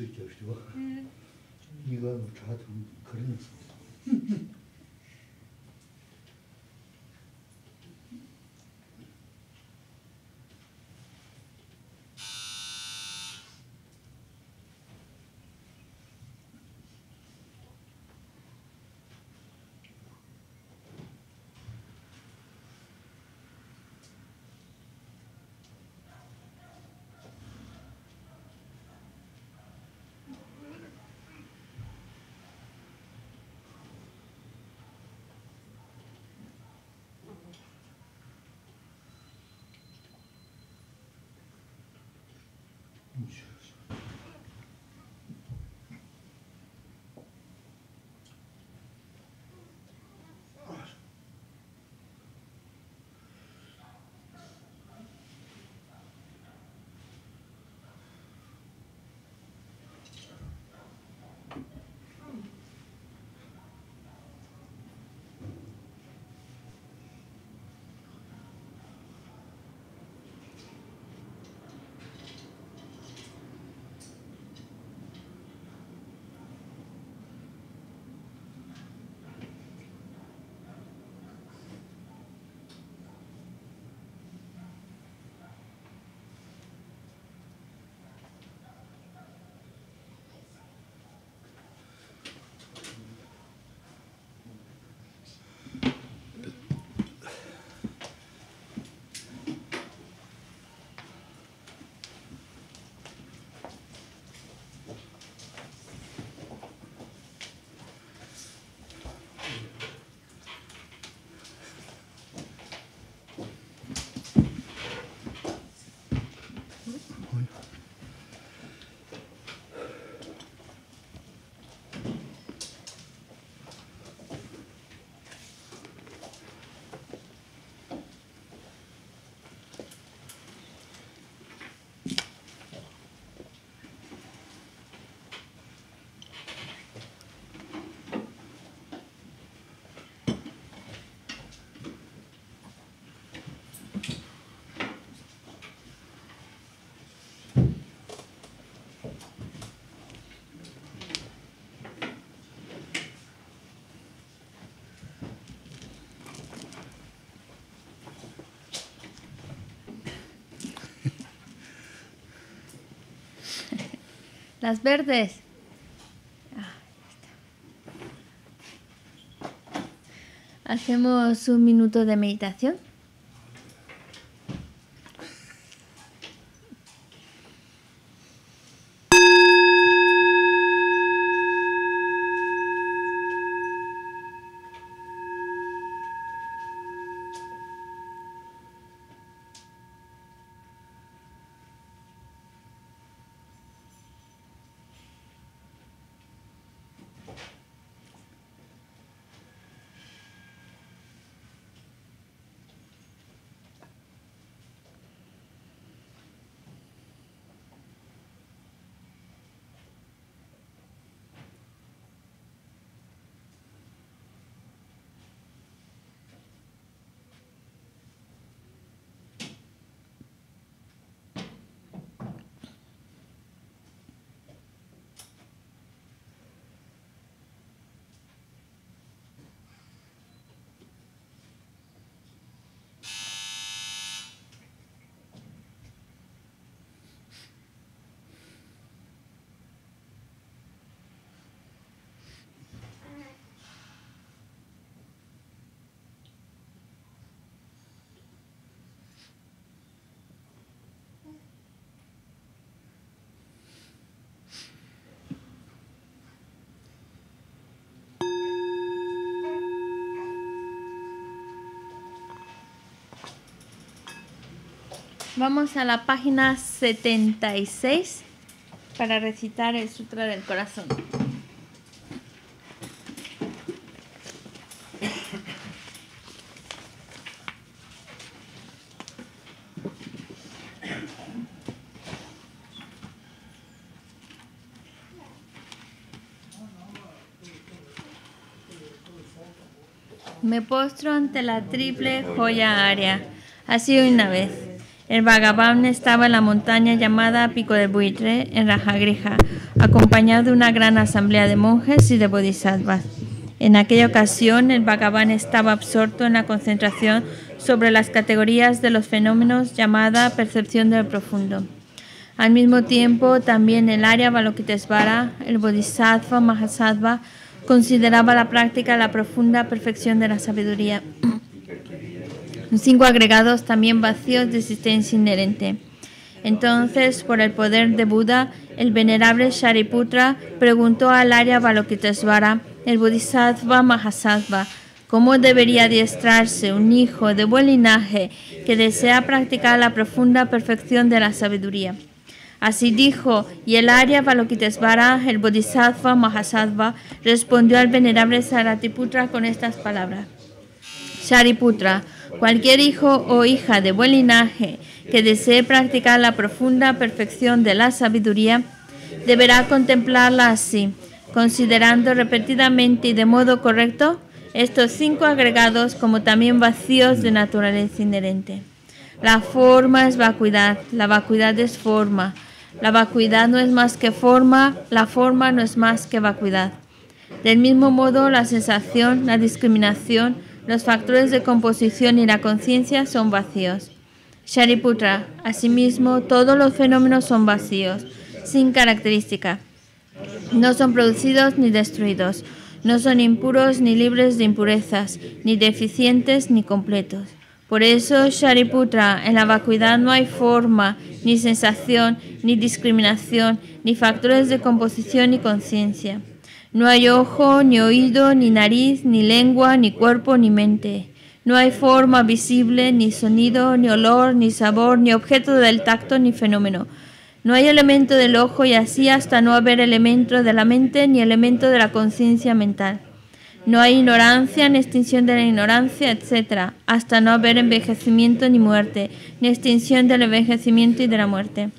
ついてる人は苦いの茶とくれないです。 Las verdes. Hacemos un minuto de meditación. Vamos a la página 76 para recitar el Sutra del Corazón. Me postro ante la triple joya Arya. Ha sido una vez. El Bhagavan estaba en la montaña llamada Pico del Buitre, en Rajagriha, acompañado de una gran asamblea de monjes y de bodhisattvas. En aquella ocasión, el Bhagavan estaba absorto en la concentración sobre las categorías de los fenómenos llamada percepción del profundo. Al mismo tiempo, también el Arya Avalokiteshvara, el Bodhisattva Mahasattva, consideraba la práctica la profunda perfección de la sabiduría. 5 agregados también vacíos de existencia inherente. Entonces, por el poder de Buda, el venerable Shariputra preguntó al Arya Avalokiteshvara, el Bodhisattva Mahasattva, cómo debería adiestrarse un hijo de buen linaje que desea practicar la profunda perfección de la sabiduría. Así dijo, y el Arya Avalokiteshvara, el Bodhisattva Mahasattva, respondió al venerable Shariputra con estas palabras. Shariputra, cualquier hijo o hija de buen linaje que desee practicar la profunda perfección de la sabiduría, deberá contemplarla así, considerando repetidamente y de modo correcto estos 5 agregados como también vacíos de naturaleza inherente. La forma es vacuidad, la vacuidad es forma, la vacuidad no es más que forma, la forma no es más que vacuidad. Del mismo modo, la sensación, la discriminación, los factores de composición y la conciencia son vacíos. Shariputra, asimismo, todos los fenómenos son vacíos, sin característica. No son producidos ni destruidos, no son impuros ni libres de impurezas, ni deficientes ni completos. Por eso, Shariputra, en la vacuidad no hay forma, ni sensación, ni discriminación, ni factores de composición ni conciencia. No hay ojo, ni oído, ni nariz, ni lengua, ni cuerpo, ni mente. No hay forma visible, ni sonido, ni olor, ni sabor, ni objeto del tacto, ni fenómeno. No hay elemento del ojo y así hasta no haber elemento de la mente ni elemento de la conciencia mental. No hay ignorancia ni extinción de la ignorancia, etc., hasta no haber envejecimiento ni muerte, ni extinción del envejecimiento y de la muerte.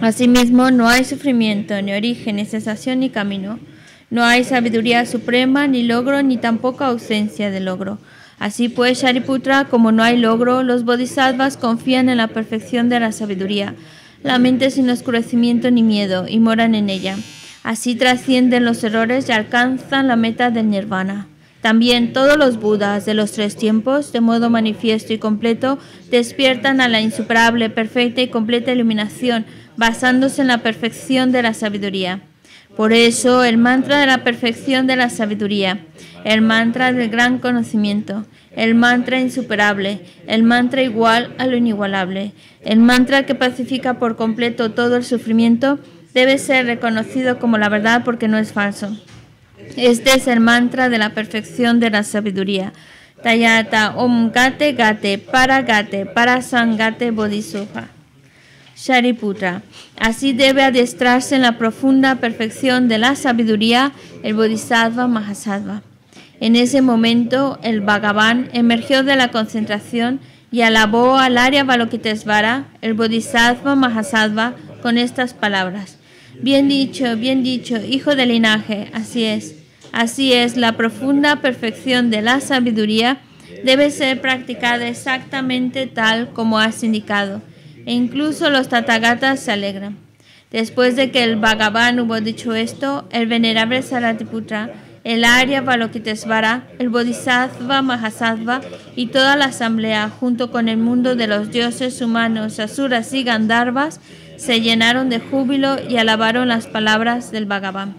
Asimismo, no hay sufrimiento, ni origen, ni cesación, ni camino. No hay sabiduría suprema, ni logro, ni tampoco ausencia de logro. Así pues, Shariputra, como no hay logro, los bodhisattvas confían en la perfección de la sabiduría, la mente sin oscurecimiento ni miedo, y moran en ella. Así trascienden los errores y alcanzan la meta del nirvana. También todos los budas de los 3 tiempos, de modo manifiesto y completo, despiertan a la insuperable, perfecta y completa iluminación, basándose en la perfección de la sabiduría. Por eso, el mantra de la perfección de la sabiduría, el mantra del gran conocimiento, el mantra insuperable, el mantra igual a lo inigualable, el mantra que pacifica por completo todo el sufrimiento, debe ser reconocido como la verdad porque no es falso. Este es el mantra de la perfección de la sabiduría. Tayata om gate gate para sangate bodhisoha. Shariputra. Así debe adiestrarse en la profunda perfección de la sabiduría el Bodhisattva Mahasattva. En ese momento, el Bhagavan emergió de la concentración y alabó al Arya Avalokiteshvara, el Bodhisattva Mahasattva, con estas palabras. Bien dicho, hijo del linaje, así es. Así es, la profunda perfección de la sabiduría debe ser practicada exactamente tal como has indicado. E incluso los tathagatas se alegran. Después de que el Bhagavan hubo dicho esto, el venerable Shariputra, el Arya Avalokiteshvara, el Bodhisattva Mahasattva y toda la asamblea, junto con el mundo de los dioses humanos, asuras y gandharvas, se llenaron de júbilo y alabaron las palabras del Bhagavan.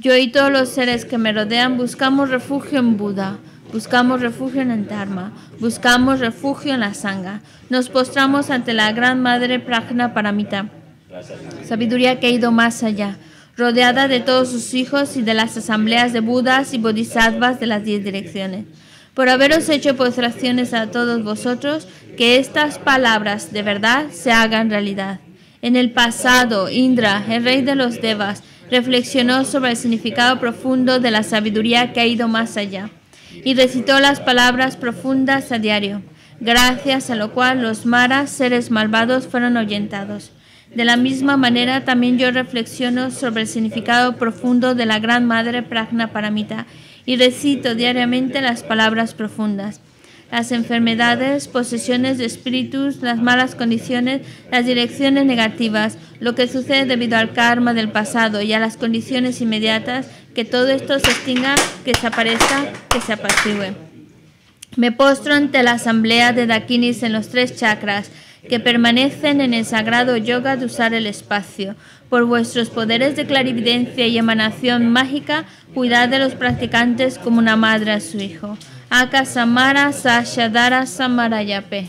Yo y todos los seres que me rodean buscamos refugio en Buda. Buscamos refugio en el Dharma, buscamos refugio en la sangha. Nos postramos ante la Gran Madre Prajna Paramita, sabiduría que ha ido más allá, rodeada de todos sus hijos y de las asambleas de budas y bodhisattvas de las 10 direcciones. Por haberos hecho postraciones a todos vosotros, que estas palabras de verdad se hagan realidad. En el pasado, Indra, el rey de los devas, reflexionó sobre el significado profundo de la sabiduría que ha ido más allá. Y recitó las palabras profundas a diario, gracias a lo cual los maras, seres malvados, fueron ahuyentados. De la misma manera, también yo reflexiono sobre el significado profundo de la Gran Madre Prajna Paramita y recito diariamente las palabras profundas. las enfermedades, posesiones de espíritus, las malas condiciones, las direcciones negativas, lo que sucede debido al karma del pasado y a las condiciones inmediatas, que todo esto se extinga, que desaparezca, que se apacigüe. Me postro ante la asamblea de Dakinis en los 3 chakras, que permanecen en el sagrado yoga de usar el espacio. Por vuestros poderes de clarividencia y emanación mágica, cuidad de los practicantes como una madre a su hijo. Aka Samara Sashadara Samarayape.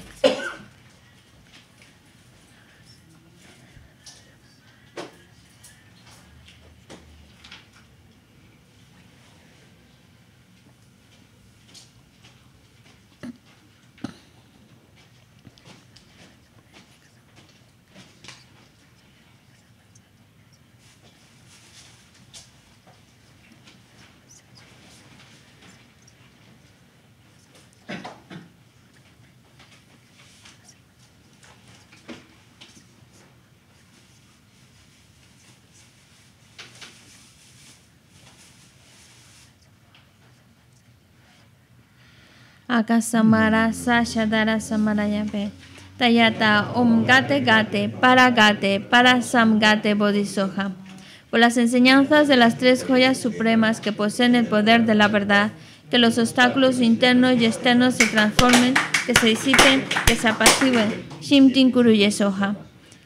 Akasamara Sashadara Samarayape Tayata Om Gate Gate Para Gate Para Sam Gate Bodhisoha. Por las enseñanzas de las 3 joyas supremas que poseen el poder de la verdad, que los obstáculos internos y externos se transformen, que se disipen, que se apacigüen. Shimtin Kuru Yesoha.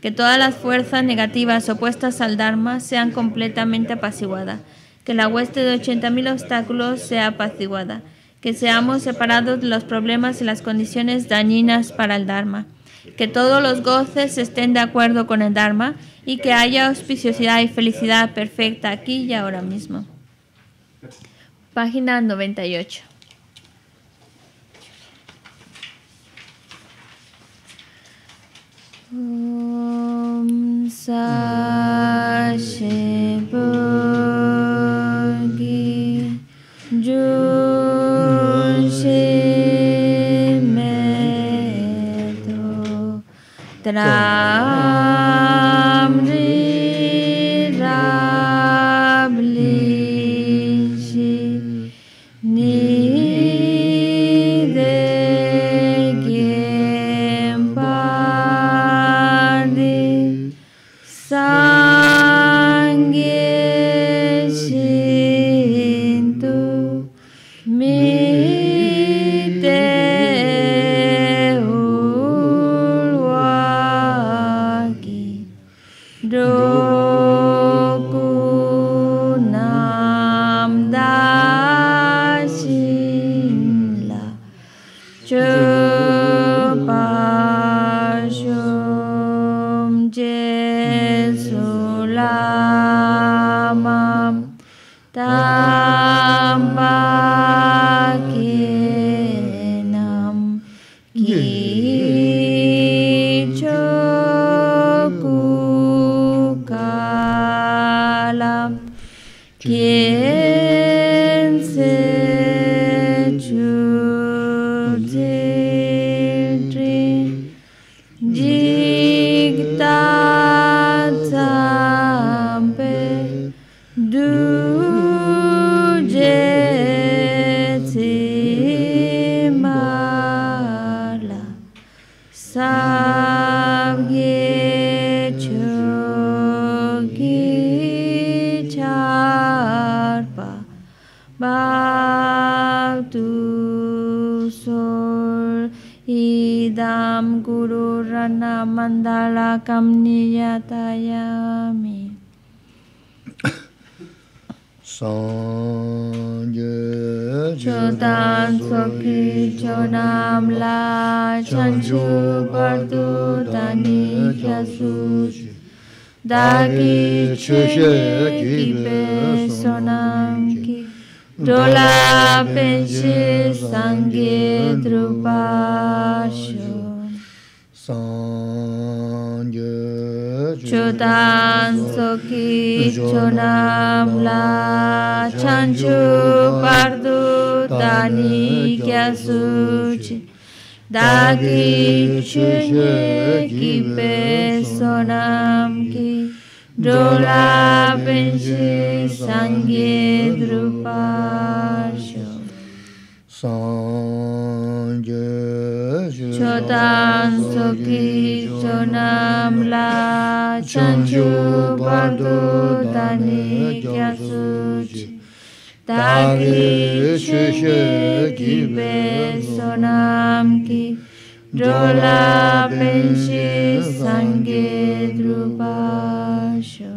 Que todas las fuerzas negativas opuestas al Dharma sean completamente apaciguadas. Que la hueste de 80.000 obstáculos sea apaciguada. Que seamos separados de los problemas y las condiciones dañinas para el Dharma. Que todos los goces estén de acuerdo con el Dharma y que haya auspiciosidad y felicidad perfecta aquí y ahora mismo. Página 98. Om Sashibhagi Junshi Meto Dramri Rablishi Nide Gempadi Sangye Shintu Mi te ulwaki dokunam dashin la chupashum jesulamam Tambakenam Kichokukalam Kinsechuditri Jigtatampe Sabye chogi charpa bhaktu sol idam guru rana mandala kamniyatayami. Sangye Chodan Sokhi Chonam La Chanchu Bardu Dani Kyasushi Dagi Chushe Kipe Sonam Ki Dola Penshi Sangye Drupasho Chodan Sokhi Chonam La Chanchu Bardu Dani Kyasuchi Dagi Chunye Kipe Sonam Ki Dola Benshi Sangye Drupasho Sangye Tan Soki Sonam La Chanchu Bardu Tani Kyasuchi Taki Shushe Kibe Sonam Ki Dola Penshi Sange Drupasho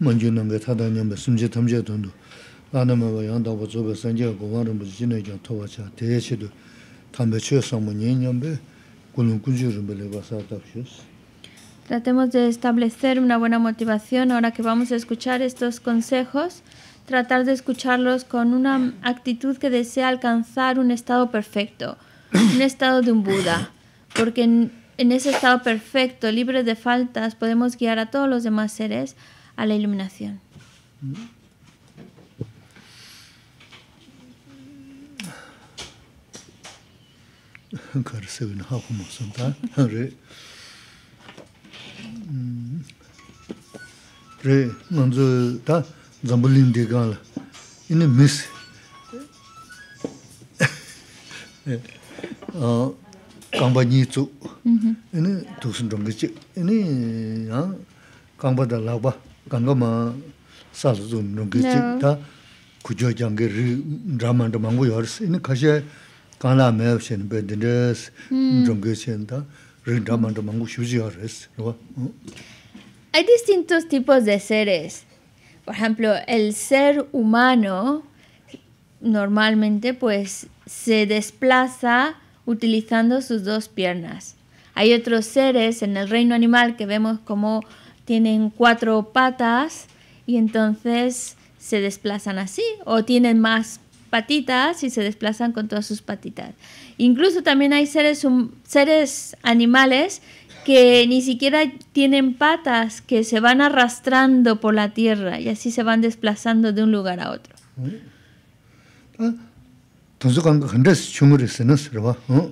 Manjunanga Tadanyamba Sumje Tamje Tundu 나나마와 양다고 저거 선제 고마는 무진에 좀 도와줘. 대체도 담배 취소하면 년년배 군은 군주를 벌려서 답시스. Tratemos de establecer una buena motivación ahora que vamos a escuchar estos consejos, tratar de escucharlos con una actitud que desea alcanzar un estado perfecto, un estado de un Buda, porque en ese estado perfecto, libre de faltas, podemos guiar a todos los demás seres a la iluminación. Hay distintos tipos de seres. Por ejemplo, el ser humano normalmente pues se desplaza utilizando sus dos piernas. Hay otros seres en el reino animal que vemos como tienen cuatro patas y entonces se desplazan así, o tienen más patitas y se desplazan con todas sus patitas. Incluso también hay seres animales que ni siquiera tienen patas, que se van arrastrando por la tierra y así se van desplazando de un lugar a otro.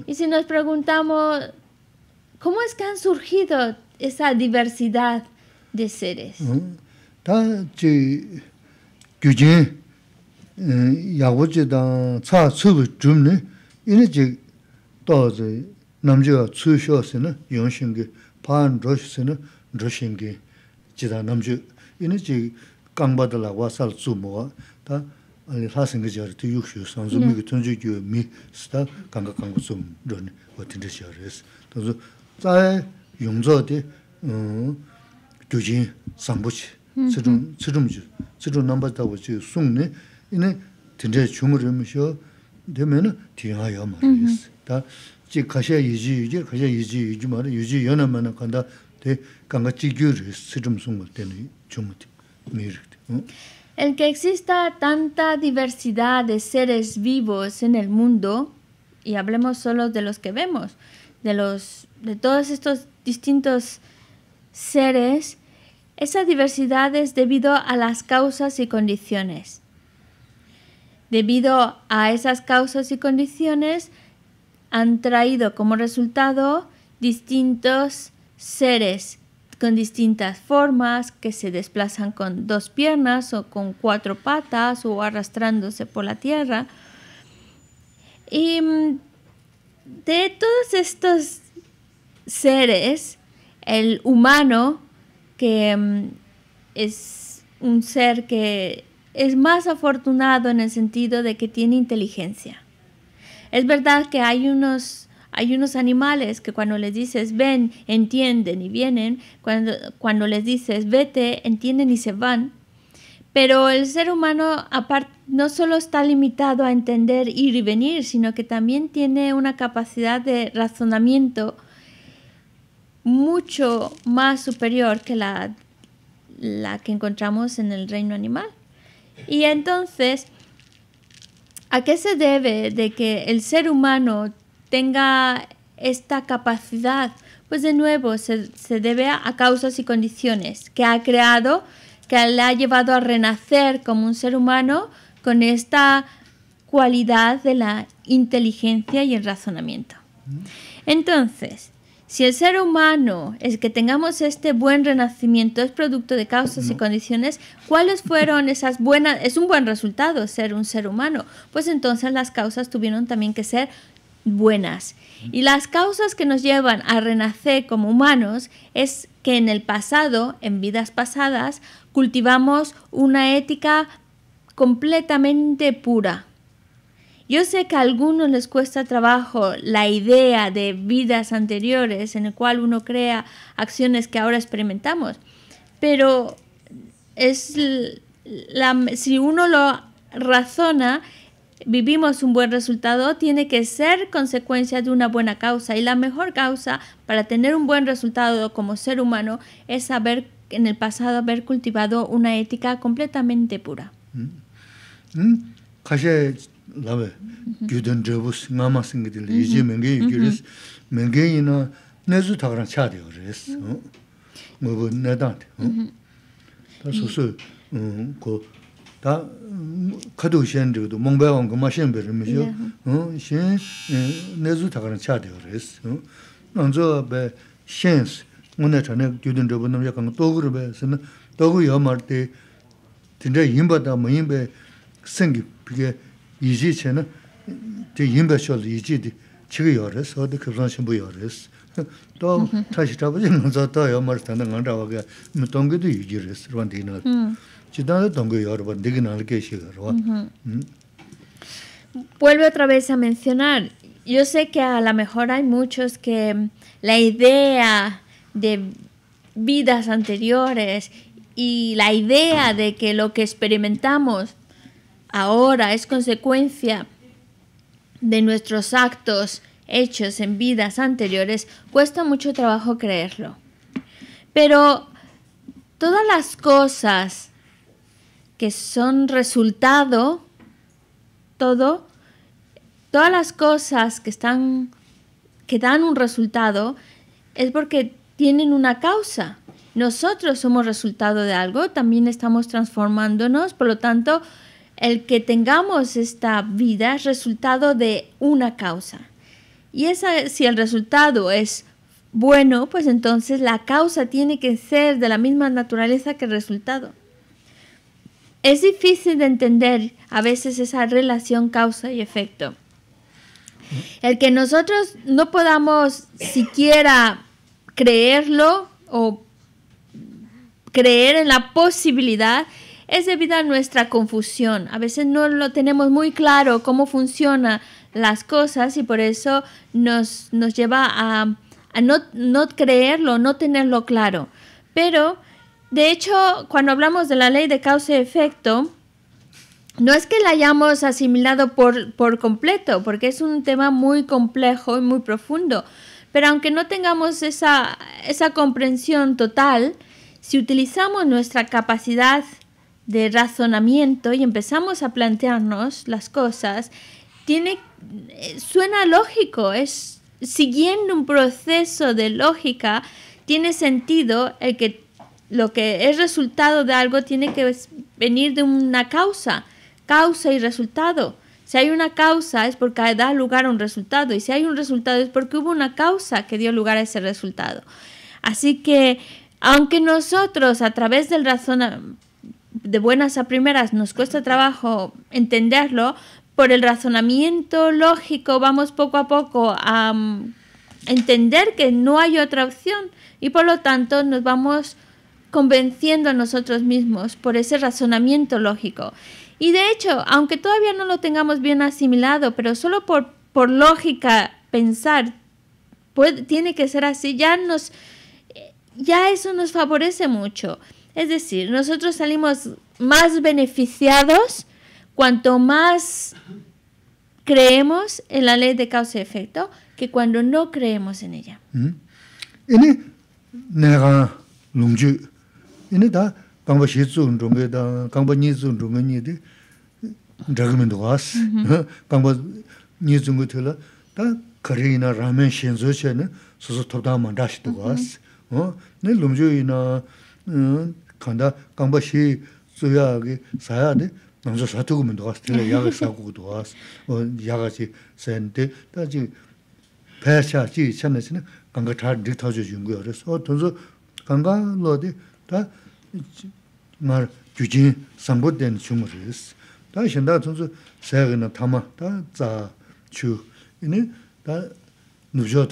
Y si nos preguntamos, ¿cómo es que han surgido esa diversidad de seres? El que exista tanta diversidad de seres vivos en el mundo, y hablemos solo de los que vemos, de todos estos distintos seres, esa diversidad es debido a las causas y condiciones. Debido a esas causas y condiciones han traído como resultado distintos seres con distintas formas que se desplazan con dos piernas o con cuatro patas o arrastrándose por la tierra. Y de todos estos seres, el humano, que es un ser que es más afortunado en el sentido de que tiene inteligencia. Es verdad que hay unos animales que cuando les dices ven, entienden y vienen. Cuando les dices vete, entienden y se van. Pero el ser humano no solo está limitado a entender ir y venir, sino que también tiene una capacidad de razonamiento mucho más superior que la que encontramos en el reino animal. Y entonces, ¿a qué se debe de que el ser humano tenga esta capacidad? Pues de nuevo, se debe a causas y condiciones que ha creado, que le ha llevado a renacer como un ser humano con esta cualidad de la inteligencia y el razonamiento. Entonces, si el ser humano es que tengamos este buen renacimiento, es producto de causas y condiciones, ¿cuáles fueron esas buenas? Es un buen resultado ser un ser humano. Pues entonces las causas tuvieron también que ser buenas. Y las causas que nos llevan a renacer como humanos es que en el pasado, en vidas pasadas, cultivamos una ética completamente pura. Yo sé que a algunos les cuesta trabajo la idea de vidas anteriores en el cual uno crea acciones que ahora experimentamos, pero es si uno lo razona, vivimos un buen resultado, tiene que ser consecuencia de una buena causa, y la mejor causa para tener un buen resultado como ser humano es haber en el pasado haber cultivado una ética completamente pura. Lave, gyudon jebus ngama singidil yiji mengi yugiris mengi ina nezu tagarang chadi yugiris mubu nedante ta susu ko ta kadu shen jigido mongbaya wangu ma shen berimishio shen nezu tagarang chadi yugiris nanzo be shens ngune chane gyudon jebu nam yakang toguru be sena togu yamarti tinja yinba da mayinbe sengi pige 이지 제는 제 인베셜 이지디 지금 열어서 어디 그런 신부 열어서 또 다시 잡으면 저도 여머스는 간다고 동기도 유지했어. 그런데는 지단도 동기 여러 번 되긴 할 계시더라. Vuelve otra vez a mencionar, yo sé que a lo mejor hay muchos que la idea de vidas anteriores y la idea de que lo que experimentamos ahora es consecuencia de nuestros actos hechos en vidas anteriores, cuesta mucho trabajo creerlo. Pero todas las cosas que son resultado, todas las cosas que dan un resultado es porque tienen una causa. Nosotros somos resultado de algo, también estamos transformándonos, por lo tanto, el que tengamos esta vida es resultado de una causa. Y si el resultado es bueno, pues entonces la causa tiene que ser de la misma naturaleza que el resultado. Es difícil de entender a veces esa relación causa y efecto. El que nosotros no podamos siquiera creerlo o creer en la posibilidad es debido a nuestra confusión. A veces no lo tenemos muy claro cómo funcionan las cosas y por eso nos lleva a no creerlo, no tenerlo claro. Pero, de hecho, cuando hablamos de la ley de causa y efecto, no es que la hayamos asimilado por completo, porque es un tema muy complejo y muy profundo. Pero aunque no tengamos esa comprensión total, si utilizamos nuestra capacidad de razonamiento y empezamos a plantearnos las cosas, suena lógico, es siguiendo un proceso de lógica, tiene sentido el que lo que es resultado de algo tiene que venir de una causa, causa y resultado. Si hay una causa es porque da lugar a un resultado, y si hay un resultado es porque hubo una causa que dio lugar a ese resultado. Así que, aunque nosotros a través del razonamiento de buenas a primeras nos cuesta trabajo entenderlo, por el razonamiento lógico vamos poco a poco a entender que no hay otra opción y por lo tanto nos vamos convenciendo a nosotros mismos por ese razonamiento lógico. Y de hecho, aunque todavía no lo tengamos bien asimilado, pero solo por lógica pensar tiene que ser así, ya eso nos favorece mucho. Es decir, nosotros salimos más beneficiados cuanto más creemos en la ley de causa y efecto que cuando no creemos en ella. 간다 강바시 소야기 사야데 남자 사투구면 도와스텔 야가 사고 도와스 야가지 센데 다지 배샤지 참내스는 강가 다 득터져 준 거야. 그래서 돈서 강가로데 다말 규진 상보된 주물스 다신다 돈서 세가나 타마 다자주 이니 El que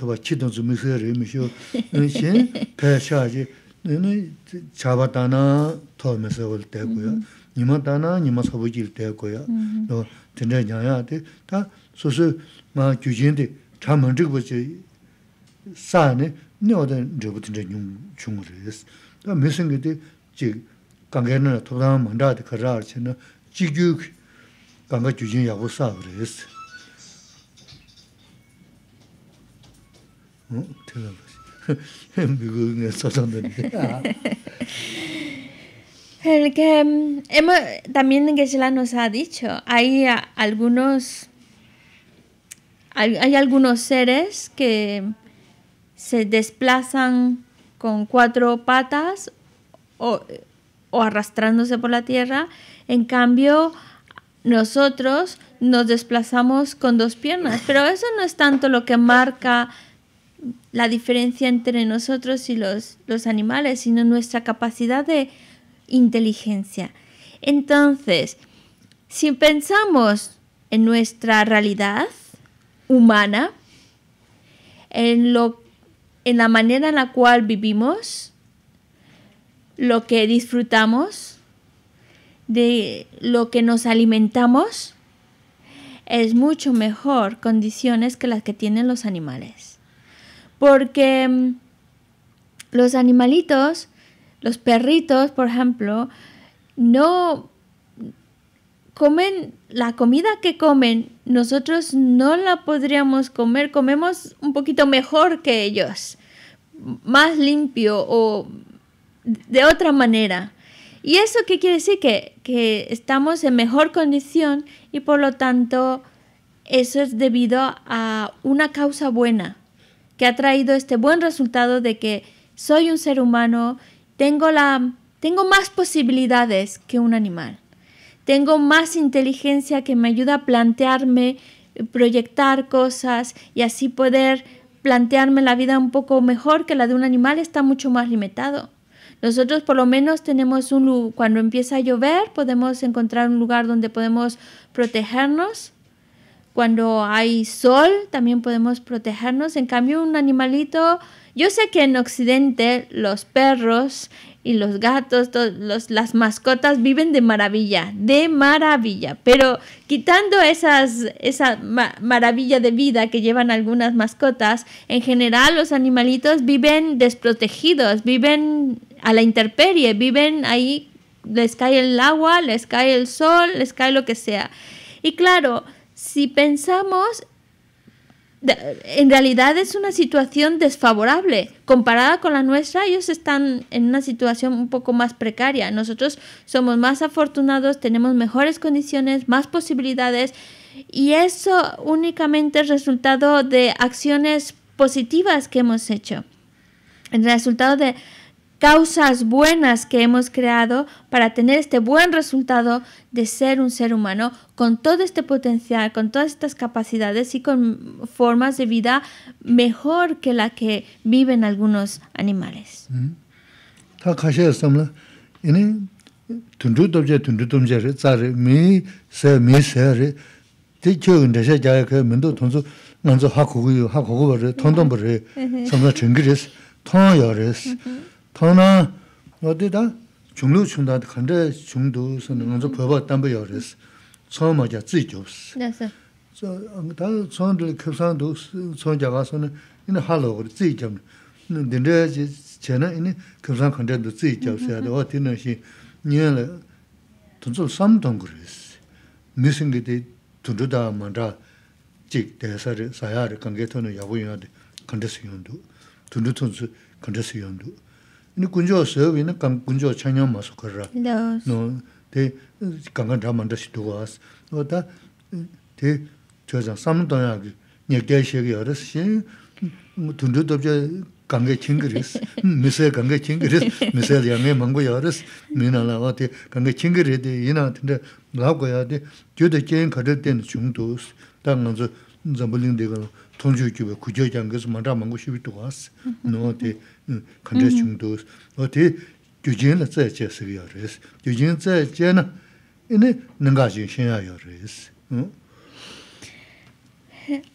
también Geshe-la nos ha dicho, hay algunos seres que se desplazan con cuatro patas o arrastrándose por la tierra. En cambio, nosotros nos desplazamos con dos piernas. Pero eso no es tanto lo que marca la diferencia entre nosotros y los animales, sino nuestra capacidad de inteligencia. Entonces, si pensamos en nuestra realidad humana, en la manera en la cual vivimos, lo que disfrutamos, de lo que nos alimentamos, es mucho mejor condiciones que las que tienen los animales. Porque los animalitos, los perritos, por ejemplo, no comen la comida que comen. Nosotros no la podríamos comer. Comemos un poquito mejor que ellos, más limpio o de otra manera. ¿Y eso qué quiere decir? Que estamos en mejor condición y por lo tanto eso es debido a una causa buena que ha traído este buen resultado de que soy un ser humano, tengo más posibilidades que un animal, tengo más inteligencia que me ayuda a plantearme, proyectar cosas y así poder plantearme la vida un poco mejor que la de un animal, está mucho más limitado. Nosotros por lo menos tenemos cuando empieza a llover podemos encontrar un lugar donde podemos protegernos. Cuando hay sol también podemos protegernos. En cambio, un animalito, yo sé que en Occidente los perros y los gatos, las mascotas viven de maravilla, pero quitando esa maravilla de vida que llevan algunas mascotas, en general los animalitos viven desprotegidos, viven a la intemperie, viven ahí, les cae el agua, les cae el sol, les cae lo que sea. Y claro, si pensamos, en realidad es una situación desfavorable. Comparada con la nuestra, ellos están en una situación un poco más precaria. Nosotros somos más afortunados, tenemos mejores condiciones, más posibilidades, y eso únicamente es resultado de acciones positivas que hemos hecho. El resultado de causas buenas que hemos creado para tener este buen resultado de ser un ser humano con todo este potencial, con todas estas capacidades y con formas de vida mejor que la que viven algunos animales.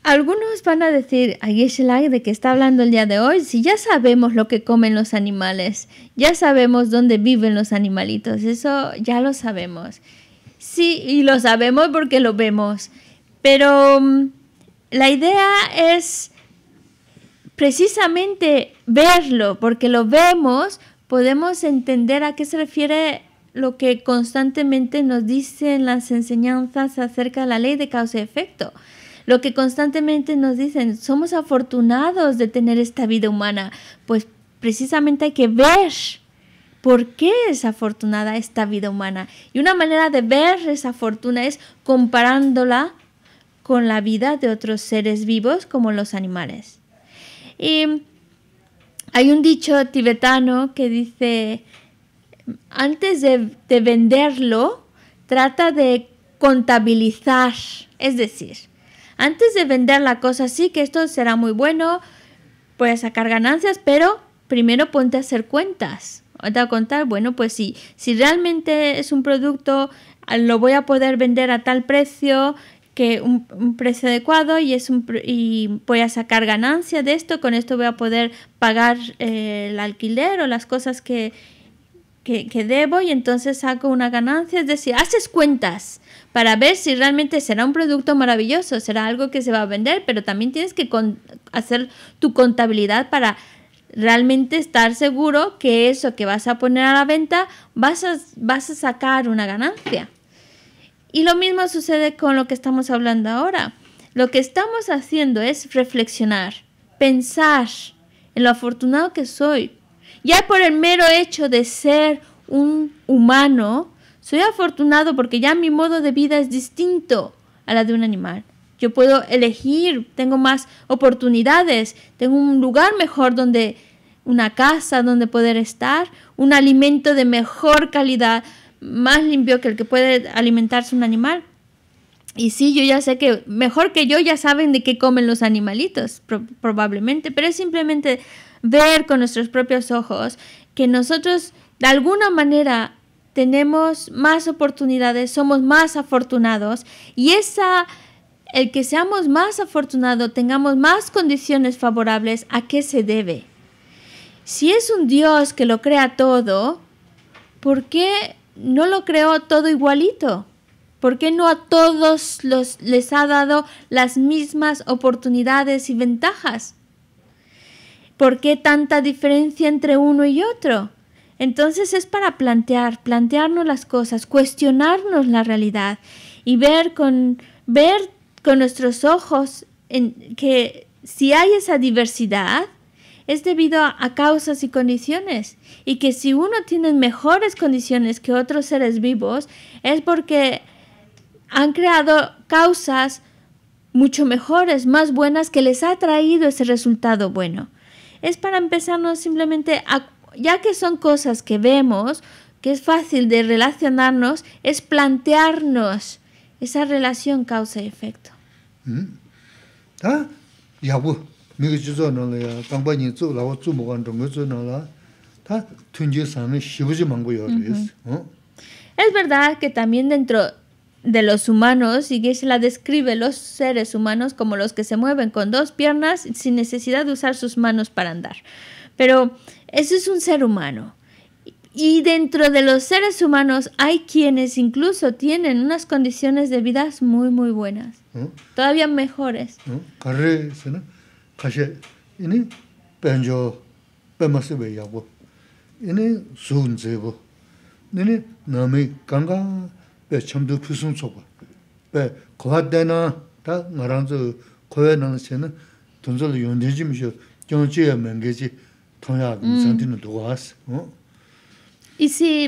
Algunos van a decir a Geshe-la de que está hablando el día de hoy, si ya sabemos lo que comen los animales, ya sabemos dónde viven los animalitos, eso ya lo sabemos. Sí, y lo sabemos porque lo vemos, pero la idea es precisamente verlo, porque lo vemos, podemos entender a qué se refiere lo que constantemente nos dicen las enseñanzas acerca de la ley de causa y efecto. Lo que constantemente nos dicen, somos afortunados de tener esta vida humana. Pues precisamente hay que ver por qué es afortunada esta vida humana. Y una manera de ver esa fortuna es comparándola con la vida de otros seres vivos como los animales. Y hay un dicho tibetano que dice, antes de venderlo, trata de contabilizar, es decir, antes de vender la cosa, sí que esto será muy bueno, puedes sacar ganancias, pero primero ponte a hacer cuentas. A contar, bueno, pues sí, si realmente es un producto, lo voy a poder vender a tal precio, que un precio adecuado, y voy a sacar ganancia de esto, con esto voy a poder pagar el alquiler o las cosas que debo, y entonces saco una ganancia. Es decir, haces cuentas para ver si realmente será un producto maravilloso, será algo que se va a vender, pero también tienes que hacer tu contabilidad para realmente estar seguro que eso que vas a poner a la venta vas a sacar una ganancia. Y lo mismo sucede con lo que estamos hablando ahora. Lo que estamos haciendo es reflexionar, pensar en lo afortunado que soy. Ya por el mero hecho de ser un humano, soy afortunado porque ya mi modo de vida es distinto a la de un animal. Yo puedo elegir, tengo más oportunidades, tengo un lugar mejor donde, una casa donde poder estar, un alimento de mejor calidad, más limpio que el que puede alimentarse un animal. Y sí, yo ya sé que mejor que yo ya saben de qué comen los animalitos, probablemente, pero es simplemente ver con nuestros propios ojos que nosotros de alguna manera tenemos más oportunidades, somos más afortunados, y el que seamos más afortunados, tengamos más condiciones favorables, ¿a qué se debe? Si es un Dios que lo crea todo, ¿por qué no lo creó todo igualito? ¿Por qué no a todos les ha dado las mismas oportunidades y ventajas? ¿Por qué tanta diferencia entre uno y otro? Entonces es para plantearnos las cosas, cuestionarnos la realidad y ver con nuestros ojos que si hay esa diversidad es debido a causas y condiciones, y que si uno tiene mejores condiciones que otros seres vivos es porque han creado causas mucho mejores, más buenas, que les ha traído ese resultado bueno. Es para empezarnos simplemente, ya que son cosas que vemos, que es fácil de relacionarnos, es plantearnos esa relación causa y efecto. Es verdad que también dentro de los humanos, y Geshe-la describe los seres humanos como los que se mueven con dos piernas sin necesidad de usar sus manos para andar. Pero eso es un ser humano. Y dentro de los seres humanos hay quienes incluso tienen unas condiciones de vida muy, muy buenas. Todavía mejores. Y si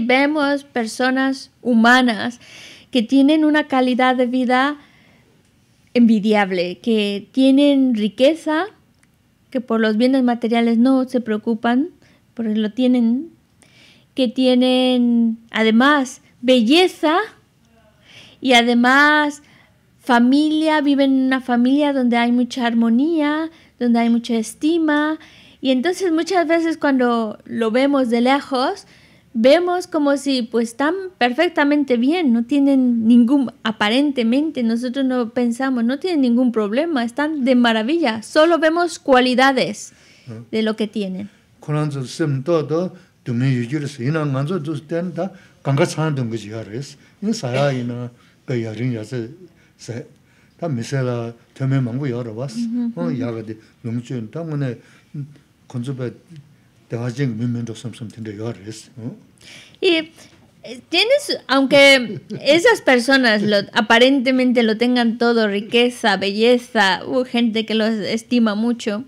vemos personas humanas que tienen una calidad de vida envidiable, que tienen riqueza, que por los bienes materiales no se preocupan, porque lo tienen, que tienen además belleza, y además familia, viven en una familia donde hay mucha armonía, donde hay mucha estima. Y entonces muchas veces cuando lo vemos de lejos, vemos como si pues están perfectamente bien, no tienen ningún, aparentemente nosotros no pensamos, no tienen ningún problema, están de maravilla, solo vemos cualidades de lo que tienen. Y tienes, aunque esas personas aparentemente lo tengan todo, riqueza, belleza, gente que los estima mucho,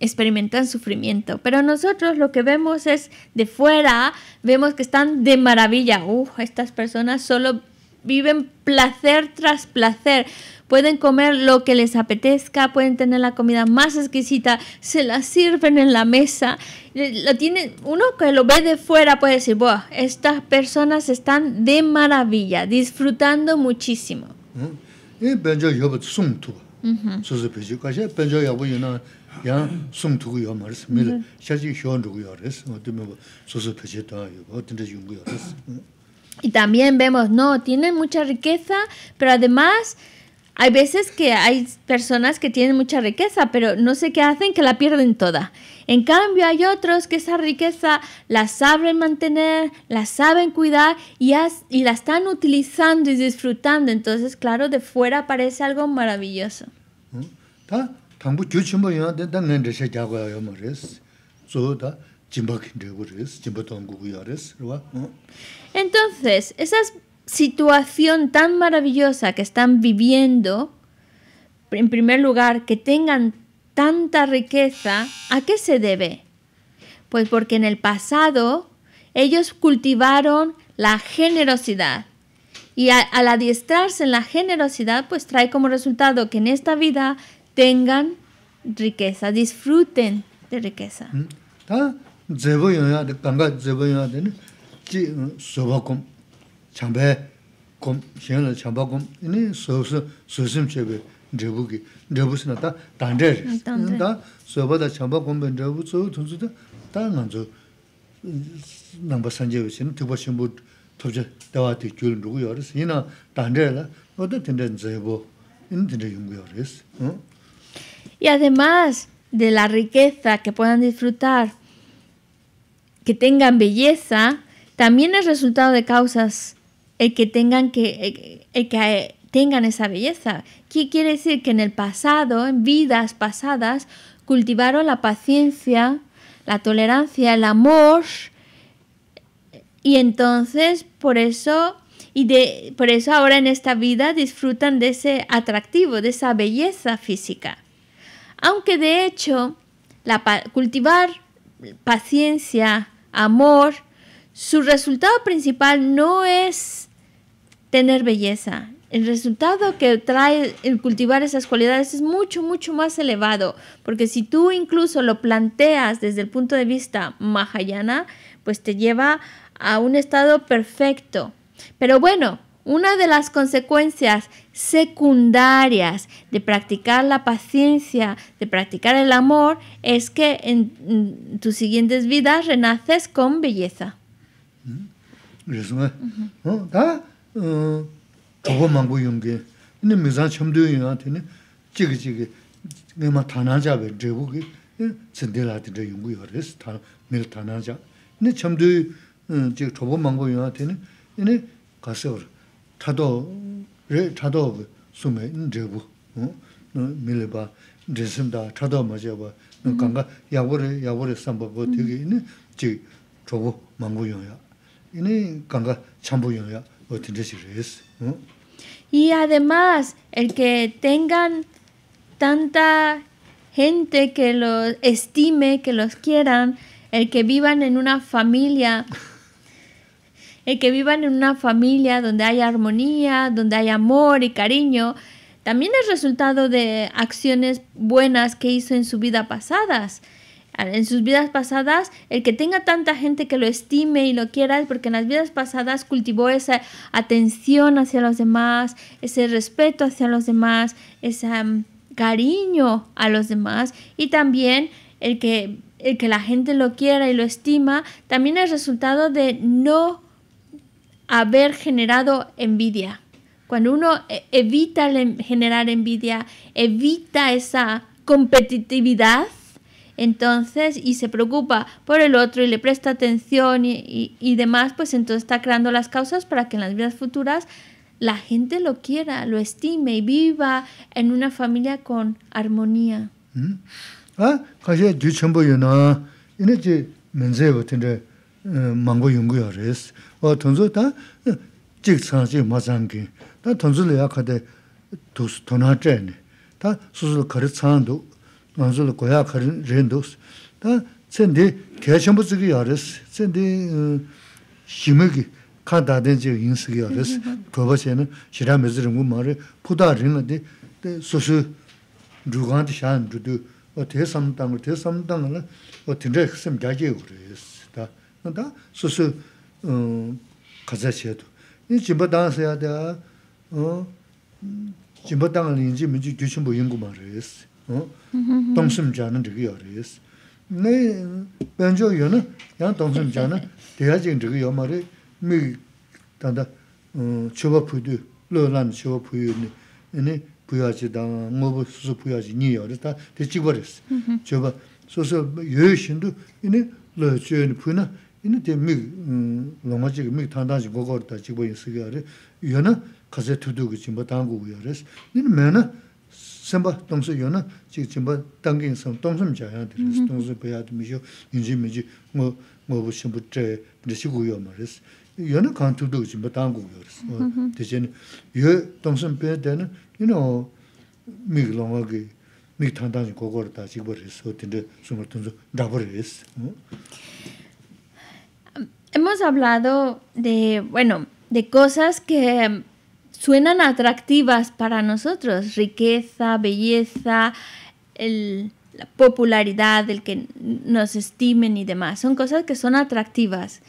experimentan sufrimiento. Pero nosotros lo que vemos es de fuera, vemos que están de maravilla. Estas personas solo viven placer tras placer. Pueden comer lo que les apetezca, pueden tener la comida más exquisita, se la sirven en la mesa. Uno que lo ve de fuera puede decir, wow, estas personas están de maravilla, disfrutando muchísimo. Y también vemos, no, tienen mucha riqueza, pero además... Hay veces que hay personas que tienen mucha riqueza, pero no sé qué hacen, que la pierden toda. En cambio, hay otros que esa riqueza la saben mantener, la saben cuidar y la están utilizando y disfrutando. Entonces, claro, de fuera parece algo maravilloso. Entonces, esas situación tan maravillosa que están viviendo, en primer lugar, que tengan tanta riqueza, ¿a qué se debe? Pues porque en el pasado ellos cultivaron la generosidad y al adiestrarse en la generosidad, pues trae como resultado que en esta vida tengan riqueza, disfruten de riqueza. Y además de la riqueza que puedan disfrutar, que tengan belleza, también es resultado de causas el que tengan esa belleza. ¿Qué quiere decir? Que en el pasado, en vidas pasadas, cultivaron la paciencia, la tolerancia, el amor, y entonces por eso ahora en esta vida disfrutan de ese atractivo, de esa belleza física. Aunque de hecho, cultivar paciencia, amor, su resultado principal no es tener belleza. El resultado que trae el cultivar esas cualidades es mucho, mucho más elevado. Porque si tú incluso lo planteas desde el punto de vista mahayana, pues te lleva a un estado perfecto. Pero bueno, una de las consecuencias secundarias de practicar la paciencia, de practicar el amor, es que en tus siguientes vidas renaces con belleza. Y además, el que tengan tanta gente que los estime, que los quieran, el que vivan en una familia, donde hay armonía, donde hay amor y cariño, también es resultado de acciones buenas que hizo en sus vidas pasadas. En sus vidas pasadas, el que tenga tanta gente que lo estime y lo quiera es porque en las vidas pasadas cultivó esa atención hacia los demás, ese respeto hacia los demás, ese cariño a los demás. Y también el que el que la gente lo quiera y lo estima, también es resultado de no haber generado envidia. Cuando uno evita generar envidia, evita esa competitividad, entonces, y se preocupa por el otro y le presta atención y demás, pues entonces está creando las causas para que en las vidas futuras la gente lo quiera, lo estime y viva en una familia con armonía. 만주로 고야 가른 렌도스 다 쳔데 개천부지기 알았어 쳔데 심하게 가다든지 인식이 알았어 도버세는 지라메즈는 말에 포다르는데 소수 누구한테 산 주도 어떻게 삼당을 대삼당을 어떻게 핵심 자기에 그랬다 근데 소수 가자셔도 이 집어당서야 돼어 집어당을 이제 민주 교신 보인 거 말했어 동심자는 되게 어려웠어. 네, 변조연은 양 동심자는 대화적인 되게 말이 미 단다 주법부도 로란 주법부유니 아니 부야지다 뭐 수수 부야지니 어렸다 대치거렸어. 저가 소소 여신도 이니 러주연 부나 이니 대미 로마지 미 단다지 고거다 지고 있으려 연은 가서 두두기지 뭐 당고고 열었어. 이니 매는 semba tongso yona chimba tangin som tongsum jaya dris tongso pya dmijo injimiji ngo ngo simbu tre disigu yomaris yona kantu do chimba tangu yoris dejen yo tongsum pya den you know miglonga gi mitandani gogor da sigboris otinde sumartonzo daboris. Hemos hablado de de cosas que suenan atractivas para nosotros, riqueza, belleza, la popularidad, el que nos estimen y demás. Son cosas que son atractivas.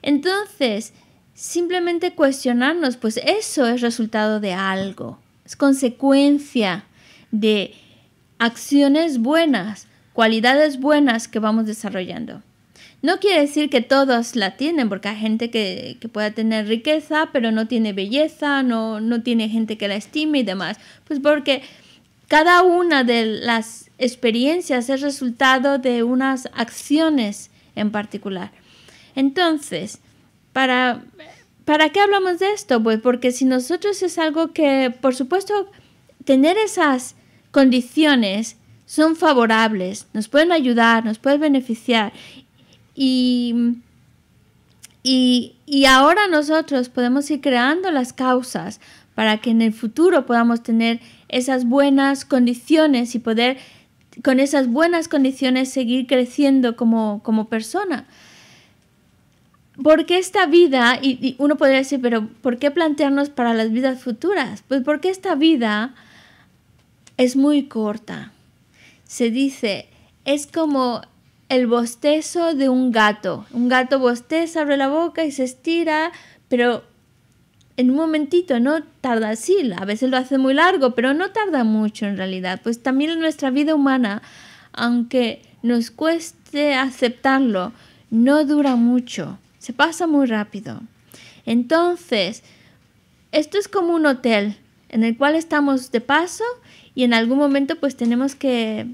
Entonces, simplemente cuestionarnos, pues eso es resultado de algo. Es consecuencia de acciones buenas, cualidades buenas que vamos desarrollando. No quiere decir que todos la tienen, porque hay gente que pueda tener riqueza, pero no tiene belleza, no tiene gente que la estime y demás. Pues porque cada una de las experiencias es resultado de unas acciones en particular. Entonces, ¿para qué hablamos de esto? Pues porque si nosotros es algo que, por supuesto, tener esas condiciones son favorables, nos pueden ayudar, nos pueden beneficiar. Y ahora nosotros podemos ir creando las causas para que en el futuro podamos tener esas buenas condiciones y poder con esas buenas condiciones seguir creciendo como persona. Porque esta vida, y uno podría decir, pero ¿por qué plantearnos para las vidas futuras? Pues porque esta vida es muy corta. Se dice, es como el bostezo de un gato. Un gato bosteza, abre la boca y se estira, pero en un momentito, no tarda así. A veces lo hace muy largo, pero no tarda mucho en realidad. Pues también en nuestra vida humana, aunque nos cueste aceptarlo, no dura mucho. Se pasa muy rápido. Entonces, esto es como un hotel en el cual estamos de paso y en algún momento pues tenemos que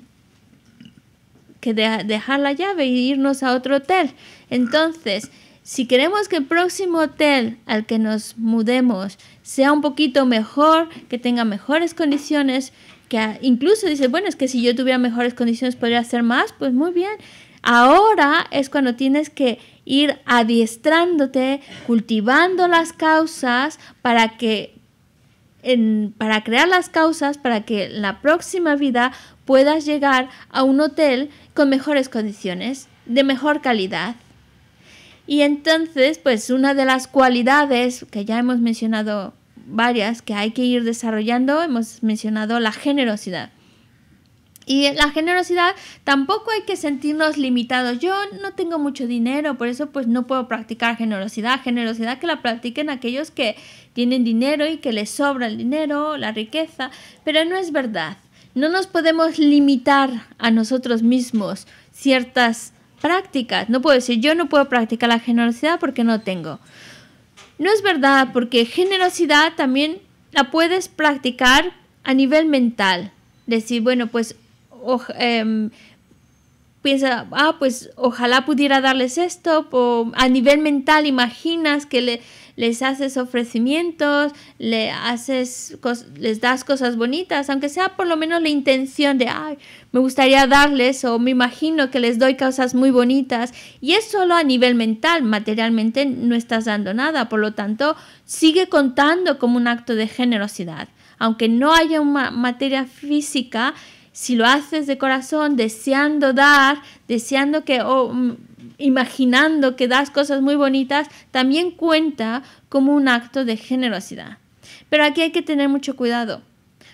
dejar la llave e irnos a otro hotel. Entonces, si queremos que el próximo hotel al que nos mudemos sea un poquito mejor, que tenga mejores condiciones, que incluso dices, bueno, es que si yo tuviera mejores condiciones podría hacer más, pues muy bien. Ahora es cuando tienes que ir adiestrándote, cultivando las causas para crear las causas para que en la próxima vida puedas llegar a un hotel con mejores condiciones, de mejor calidad. Y entonces, pues una de las cualidades que ya hemos mencionado varias, que hay que ir desarrollando, hemos mencionado la generosidad. Y la generosidad tampoco hay que sentirnos limitados. Yo no tengo mucho dinero, por eso pues no puedo practicar generosidad. Generosidad que la practiquen aquellos que tienen dinero y que les sobra el dinero, la riqueza, pero no es verdad. No nos podemos limitar a nosotros mismos ciertas prácticas. No puedo decir, yo no puedo practicar la generosidad porque no tengo. No es verdad, porque generosidad también la puedes practicar a nivel mental. Decir, bueno, pues piensa, pues ojalá pudiera darles esto. O, a nivel mental imaginas que les haces ofrecimientos, les das cosas bonitas, aunque sea por lo menos la intención de, ay, me gustaría darles, o me imagino que les doy cosas muy bonitas. Y es solo a nivel mental, materialmente no estás dando nada, por lo tanto sigue contando como un acto de generosidad. Aunque no haya una materia física, si lo haces de corazón, deseando dar, deseando que... imaginando que das cosas muy bonitas, también cuenta como un acto de generosidad. Pero aquí hay que tener mucho cuidado,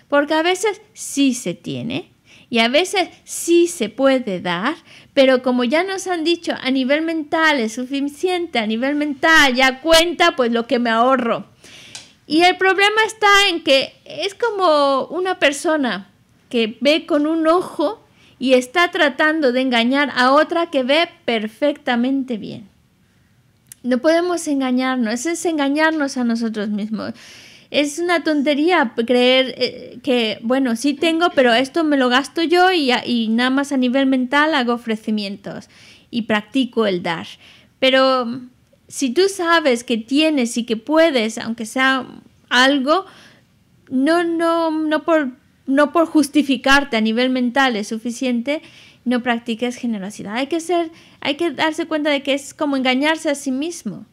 porque a veces sí se tiene y a veces sí se puede dar, pero como ya nos han dicho, a nivel mental es suficiente, a nivel mental ya cuenta pues lo que me ahorro. Y el problema está en que es como una persona que ve con un ojo y está tratando de engañar a otra que ve perfectamente bien. No podemos engañarnos, es engañarnos a nosotros mismos. Es una tontería creer que, bueno, sí tengo, pero esto me lo gasto yo y nada más a nivel mental hago ofrecimientos y practico el dar. Pero si tú sabes que tienes y que puedes, aunque sea algo, no por justificarte a nivel mental es suficiente, no practiques generosidad. Hay que darse cuenta de que es como engañarse a sí mismo.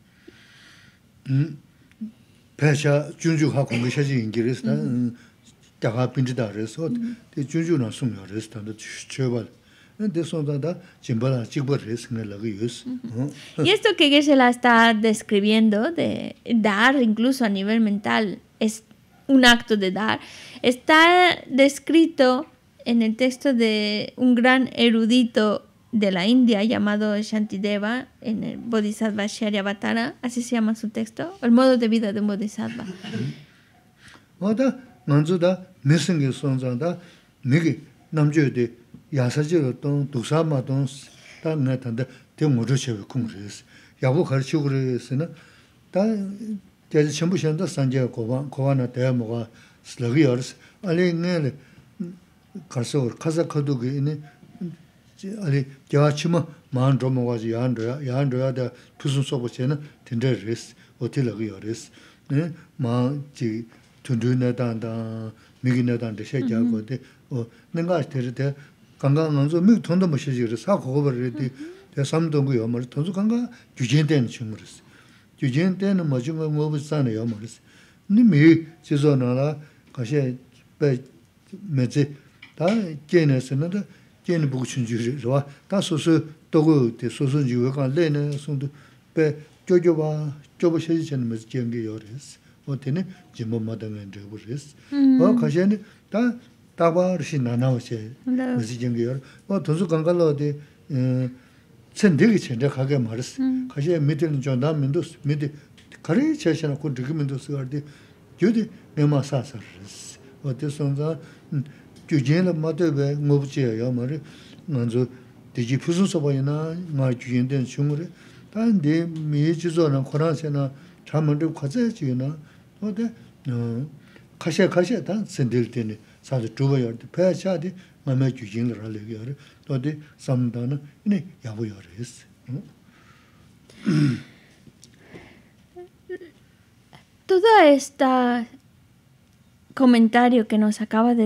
Y esto que Geshe-la está describiendo, de dar incluso a nivel mental, es un acto de dar, está descrito en el texto de un gran erudito de la India llamado Shantideva, en el Bodhisattvacharyavatara, así se llama su texto, el modo de vida de un bodhisattva. Todo este comentario que nos acaba de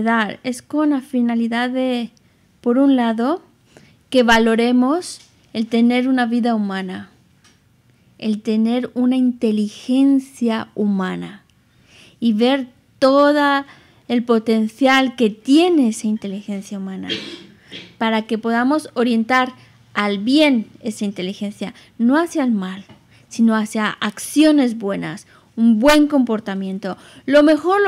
dar es con la finalidad de, por un lado, que valoremos el tener una vida humana, el tener una inteligencia humana y ver todo el potencial que tiene esa inteligencia humana para que podamos orientar al bien esa inteligencia, no hacia el mal, sino hacia acciones buenas, un buen comportamiento. Lo mejor,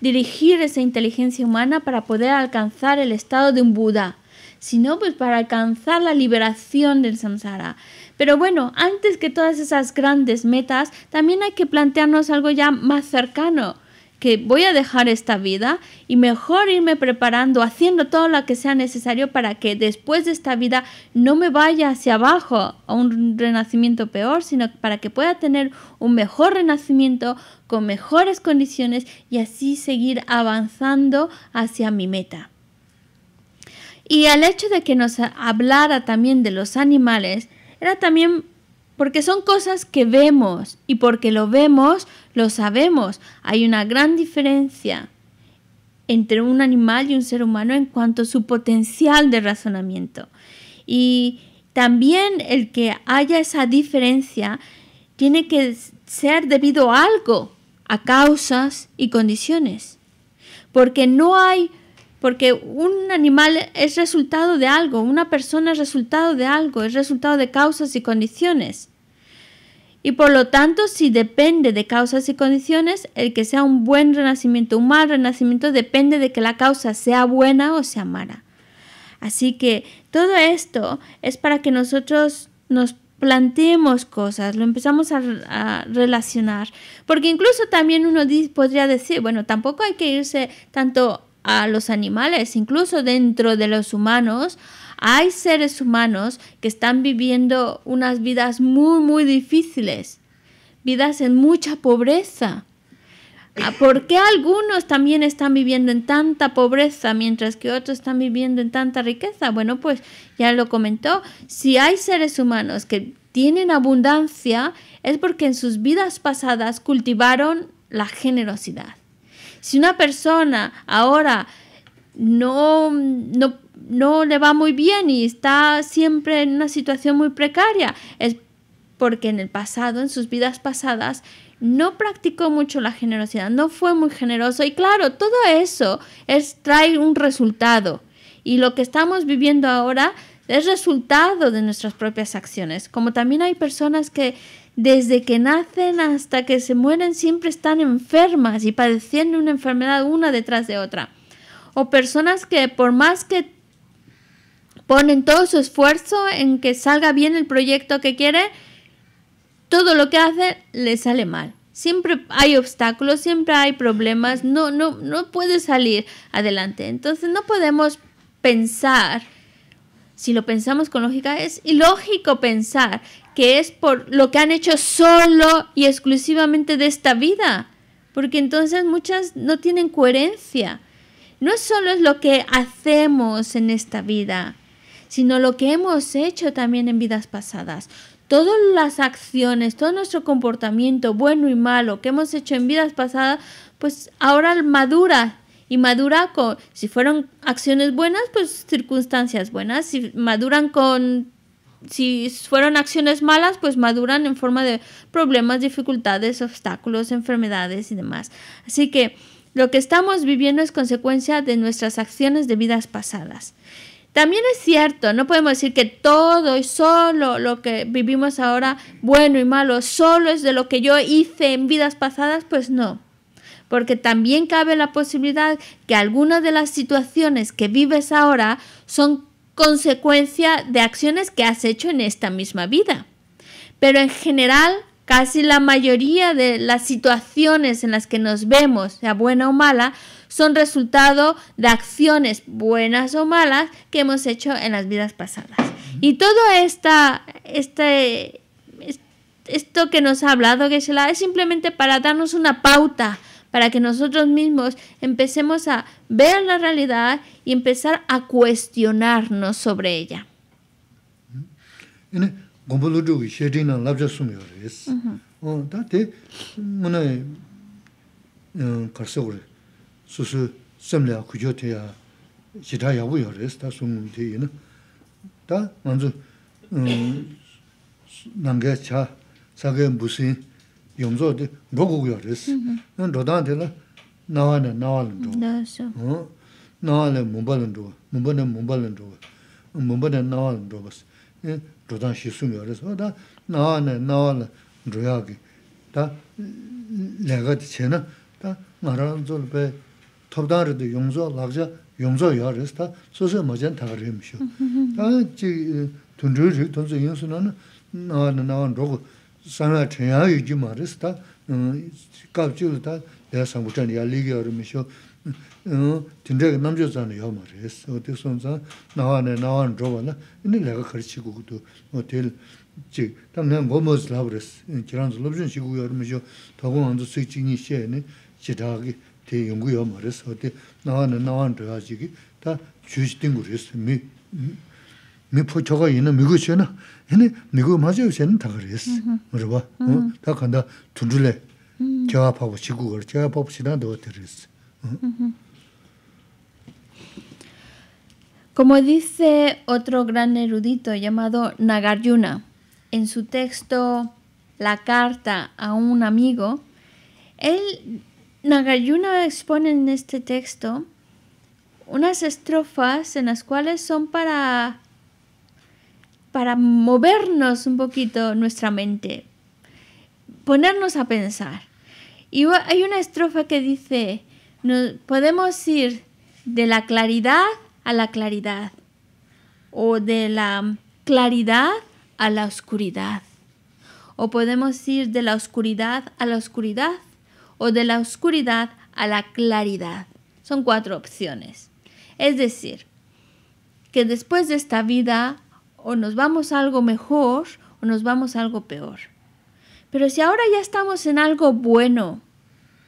dirigir esa inteligencia humana para poder alcanzar el estado de un Buda. Si no, pues para alcanzar la liberación del samsara. Pero bueno, antes que todas esas grandes metas, también hay que plantearnos algo ya más cercano. que voy a dejar esta vida y mejor irme preparando, haciendo todo lo que sea necesario para que después de esta vida no me vaya hacia abajo a un renacimiento peor, sino para que pueda tener un mejor renacimiento con mejores condiciones y así seguir avanzando hacia mi meta. Y el hecho de que nos hablara también de los animales era también porque son cosas que vemos y porque lo vemos, lo sabemos. Hay una gran diferencia entre un animal y un ser humano en cuanto a su potencial de razonamiento. Y también el que haya esa diferencia tiene que ser debido a algo, a causas y condiciones. Porque un animal es resultado de algo, una persona es resultado de algo, es resultado de causas y condiciones. Y por lo tanto, si depende de causas y condiciones, el que sea un buen renacimiento, un mal renacimiento, depende de que la causa sea buena o sea mala. Así que todo esto es para que nosotros nos planteemos cosas, lo empezamos a relacionar. Porque incluso también uno podría decir, bueno, tampoco hay que irse tanto a los animales, incluso dentro de los humanos, hay seres humanos que están viviendo unas vidas muy, muy difíciles, vidas en mucha pobreza. ¿Por qué algunos también están viviendo en tanta pobreza mientras que otros están viviendo en tanta riqueza? Bueno, pues ya lo comentó, si hay seres humanos que tienen abundancia es porque en sus vidas pasadas cultivaron la generosidad. Si una persona ahora no le va muy bien y está siempre en una situación muy precaria, es porque en el pasado, en sus vidas pasadas, no practicó mucho la generosidad, no fue muy generoso. Y claro, todo eso trae un resultado. Y lo que estamos viviendo ahora es resultado de nuestras propias acciones. Como también hay personas que desde que nacen hasta que se mueren siempre están enfermas y padeciendo una enfermedad una detrás de otra. O personas que por más que ponen todo su esfuerzo en que salga bien el proyecto que quiere, todo lo que hacen le sale mal. Siempre hay obstáculos, siempre hay problemas, no puede salir adelante. Entonces no podemos pensar, si lo pensamos con lógica, es ilógico pensar que es por lo que han hecho solo y exclusivamente de esta vida, porque entonces muchas no tienen coherencia. No solo es lo que hacemos en esta vida, sino lo que hemos hecho también en vidas pasadas. Todas las acciones, todo nuestro comportamiento bueno y malo que hemos hecho en vidas pasadas, pues ahora madura. Y madura con, si fueron acciones buenas, pues circunstancias buenas. Si maduran con... Si fueron acciones malas, pues maduran en forma de problemas, dificultades, obstáculos, enfermedades y demás. Así que lo que estamos viviendo es consecuencia de nuestras acciones de vidas pasadas. También es cierto, no podemos decir que todo y solo lo que vivimos ahora, bueno y malo, solo es de lo que yo hice en vidas pasadas, pues no. Porque también cabe la posibilidad que algunas de las situaciones que vives ahora son consecuencia de acciones que has hecho en esta misma vida. Pero en general, casi la mayoría de las situaciones en las que nos vemos, sea buena o mala, son resultado de acciones buenas o malas que hemos hecho en las vidas pasadas. Y todo esto que nos ha hablado Geshe-la es simplemente para darnos una pauta, para que nosotros mismos empecemos a ver la realidad y empezar a cuestionarnos sobre ella. 용조데 고고요레스 로단데라 나와는도 어 나와네 몸발은도 나와는도 버스 로단 시수요레스 다 나와네 로야기 다 내가 제나 다 말하는 줄베 톱다르도 용조 락자 용조요레스 다 소소 뭐전 다그림쇼 다지 돈줄 돈수 인수는 나와는 로고 산하 제야의 지마르스타 갑줄다 내가 못한 이야기 얼음이셔 진짜 남자잖아요 말이에요 어디선서 나와는 줘봐나 근데 내가 가르치고 그것도 어딜 즉 다음에 뭐뭐스 라브레스 기란스 럽준 시고 얼음이셔 더고만도 스위칭이 시에는 지다기 대 연구요 말이에요 어디 나와는 줘야지 다 주시된 거랬어 미 미포초가 있는 미국이잖아. 얘네 미국 맞아요. 쟤는 다 그랬어. 물어봐. 어? 다 간다. 둘둘래. 제압하고 지구를 제압하고 지나도 들었어. Como dice otro gran erudito llamado Nagarjuna en su texto La carta a un amigo, Nagarjuna expone en este texto unas estrofas en las cuales son para movernos un poquito nuestra mente, ponernos a pensar. Y hay una estrofa que dice, podemos ir de la claridad a la claridad, o de la claridad a la oscuridad, o podemos ir de la oscuridad a la oscuridad, o de la oscuridad a la claridad. Son 4 opciones. Es decir, que después de esta vida, o nos vamos a algo mejor o nos vamos a algo peor. Pero si ahora ya estamos en algo bueno,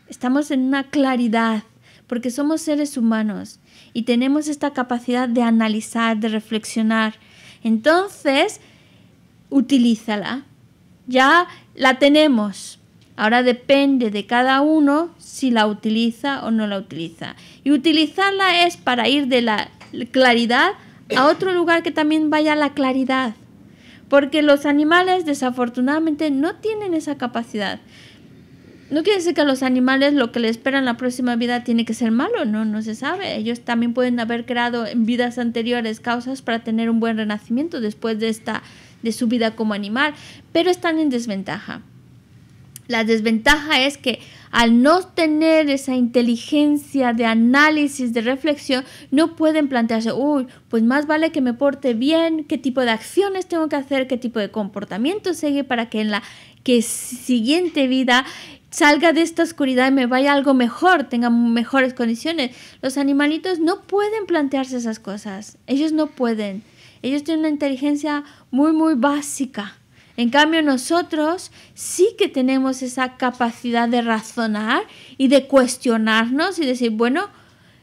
estamos en una claridad, porque somos seres humanos y tenemos esta capacidad de analizar, de reflexionar, entonces utilízala. Ya la tenemos. Ahora depende de cada uno si la utiliza o no la utiliza. Y utilizarla es para ir de la claridad a otro lugar que también vaya la claridad, porque los animales desafortunadamente no tienen esa capacidad. No quiere decir que a los animales lo que les espera en la próxima vida tiene que ser malo, no, no se sabe. Ellos también pueden haber creado en vidas anteriores causas para tener un buen renacimiento después de su vida como animal, pero están en desventaja. La desventaja es que al no tener esa inteligencia de análisis, de reflexión, no pueden plantearse, uy, pues más vale que me porte bien, qué tipo de acciones tengo que hacer, qué tipo de comportamiento seguir para que en la siguiente vida salga de esta oscuridad y me vaya algo mejor, tenga mejores condiciones. Los animalitos no pueden plantearse esas cosas, ellos no pueden. Ellos tienen una inteligencia muy, muy básica. En cambio, nosotros sí que tenemos esa capacidad de razonar y de cuestionarnos y decir, bueno,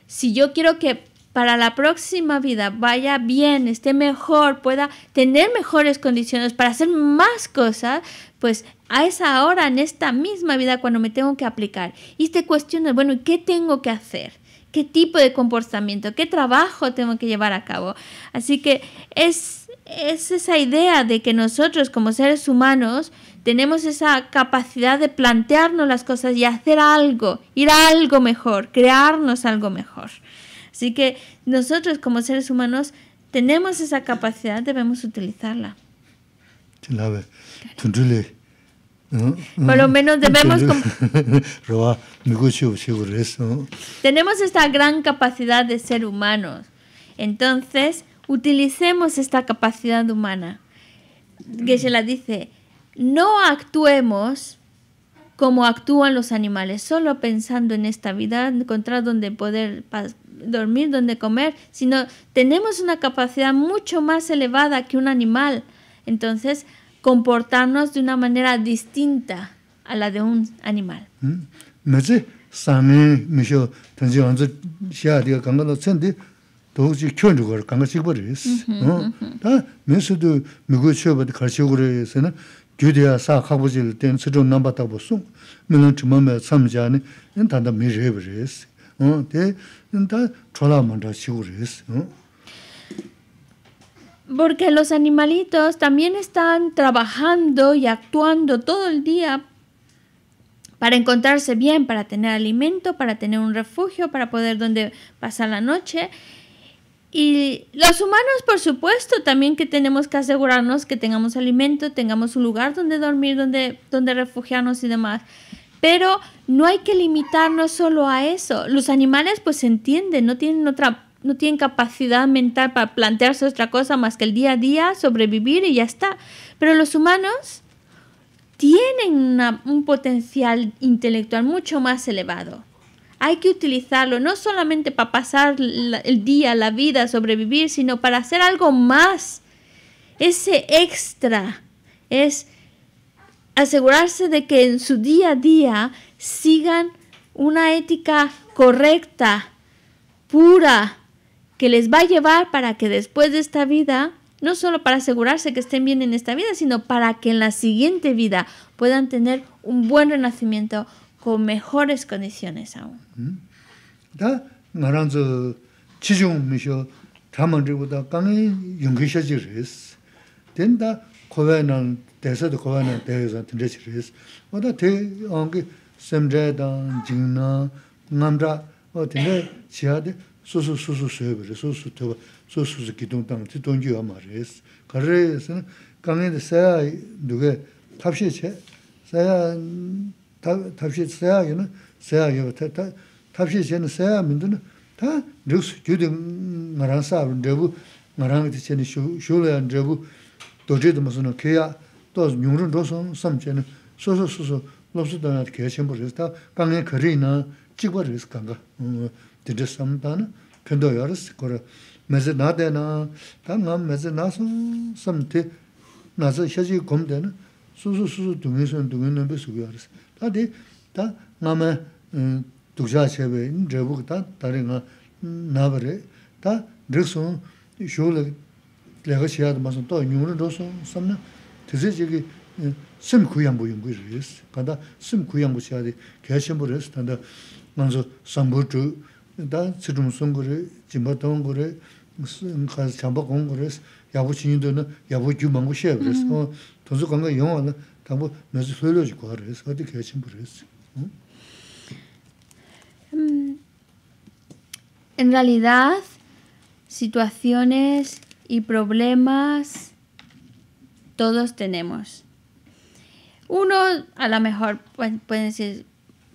si yo quiero que para la próxima vida vaya bien, esté mejor, pueda tener mejores condiciones para hacer más cosas, pues a esa hora, en esta misma vida, cuando me tengo que aplicar. Y te cuestionas, bueno, ¿qué tengo que hacer? ¿Qué tipo de comportamiento? ¿Qué trabajo tengo que llevar a cabo? Así que es esa idea de que nosotros como seres humanos tenemos esa capacidad de plantearnos las cosas y hacer algo, ir a algo mejor, crearnos algo mejor. Así que nosotros como seres humanos tenemos esa capacidad, debemos utilizarla. Claro. Por lo menos debemos tenemos esta gran capacidad de ser humanos. Entonces, utilicemos esta capacidad humana. Geshe-la dice, no actuemos como actúan los animales, solo pensando en esta vida, encontrar dónde poder dormir, dónde comer, sino tenemos una capacidad mucho más elevada que un animal. Entonces, comportarnos de una manera distinta a la de un animal. 도저히 견주가 강아지 버리스 어다 메스도 미국에서부터 갈시고에서는 교대야 사학부질 땐 서론 넘바다 보송 물론 처음에 삼자는 단다 미르버리스 어데 단다 졸아만다 시고리스 porque los animalitos también están trabajando y actuando todo el día para encontrarse bien, para tener alimento, para tener un refugio, para poder donde pasar la noche. Y los humanos, por supuesto, también que tenemos que asegurarnos que tengamos alimento, tengamos un lugar donde dormir, donde refugiarnos y demás. Pero no hay que limitarnos solo a eso. Los animales pues se entienden, no tienen capacidad mental para plantearse otra cosa más que el día a día, sobrevivir y ya está. Pero los humanos tienen un potencial intelectual mucho más elevado. Hay que utilizarlo no solamente para pasar el día, la vida, sobrevivir, sino para hacer algo más. Ese extra es asegurarse de que en su día a día sigan una ética correcta, pura, que les va a llevar para que después de esta vida, no solo para asegurarse que estén bien en esta vida, sino para que en la siguiente vida puedan tener un buen renacimiento con mejores condiciones aún. En realidad, situaciones y problemas todos tenemos. Uno a lo mejor pueden ser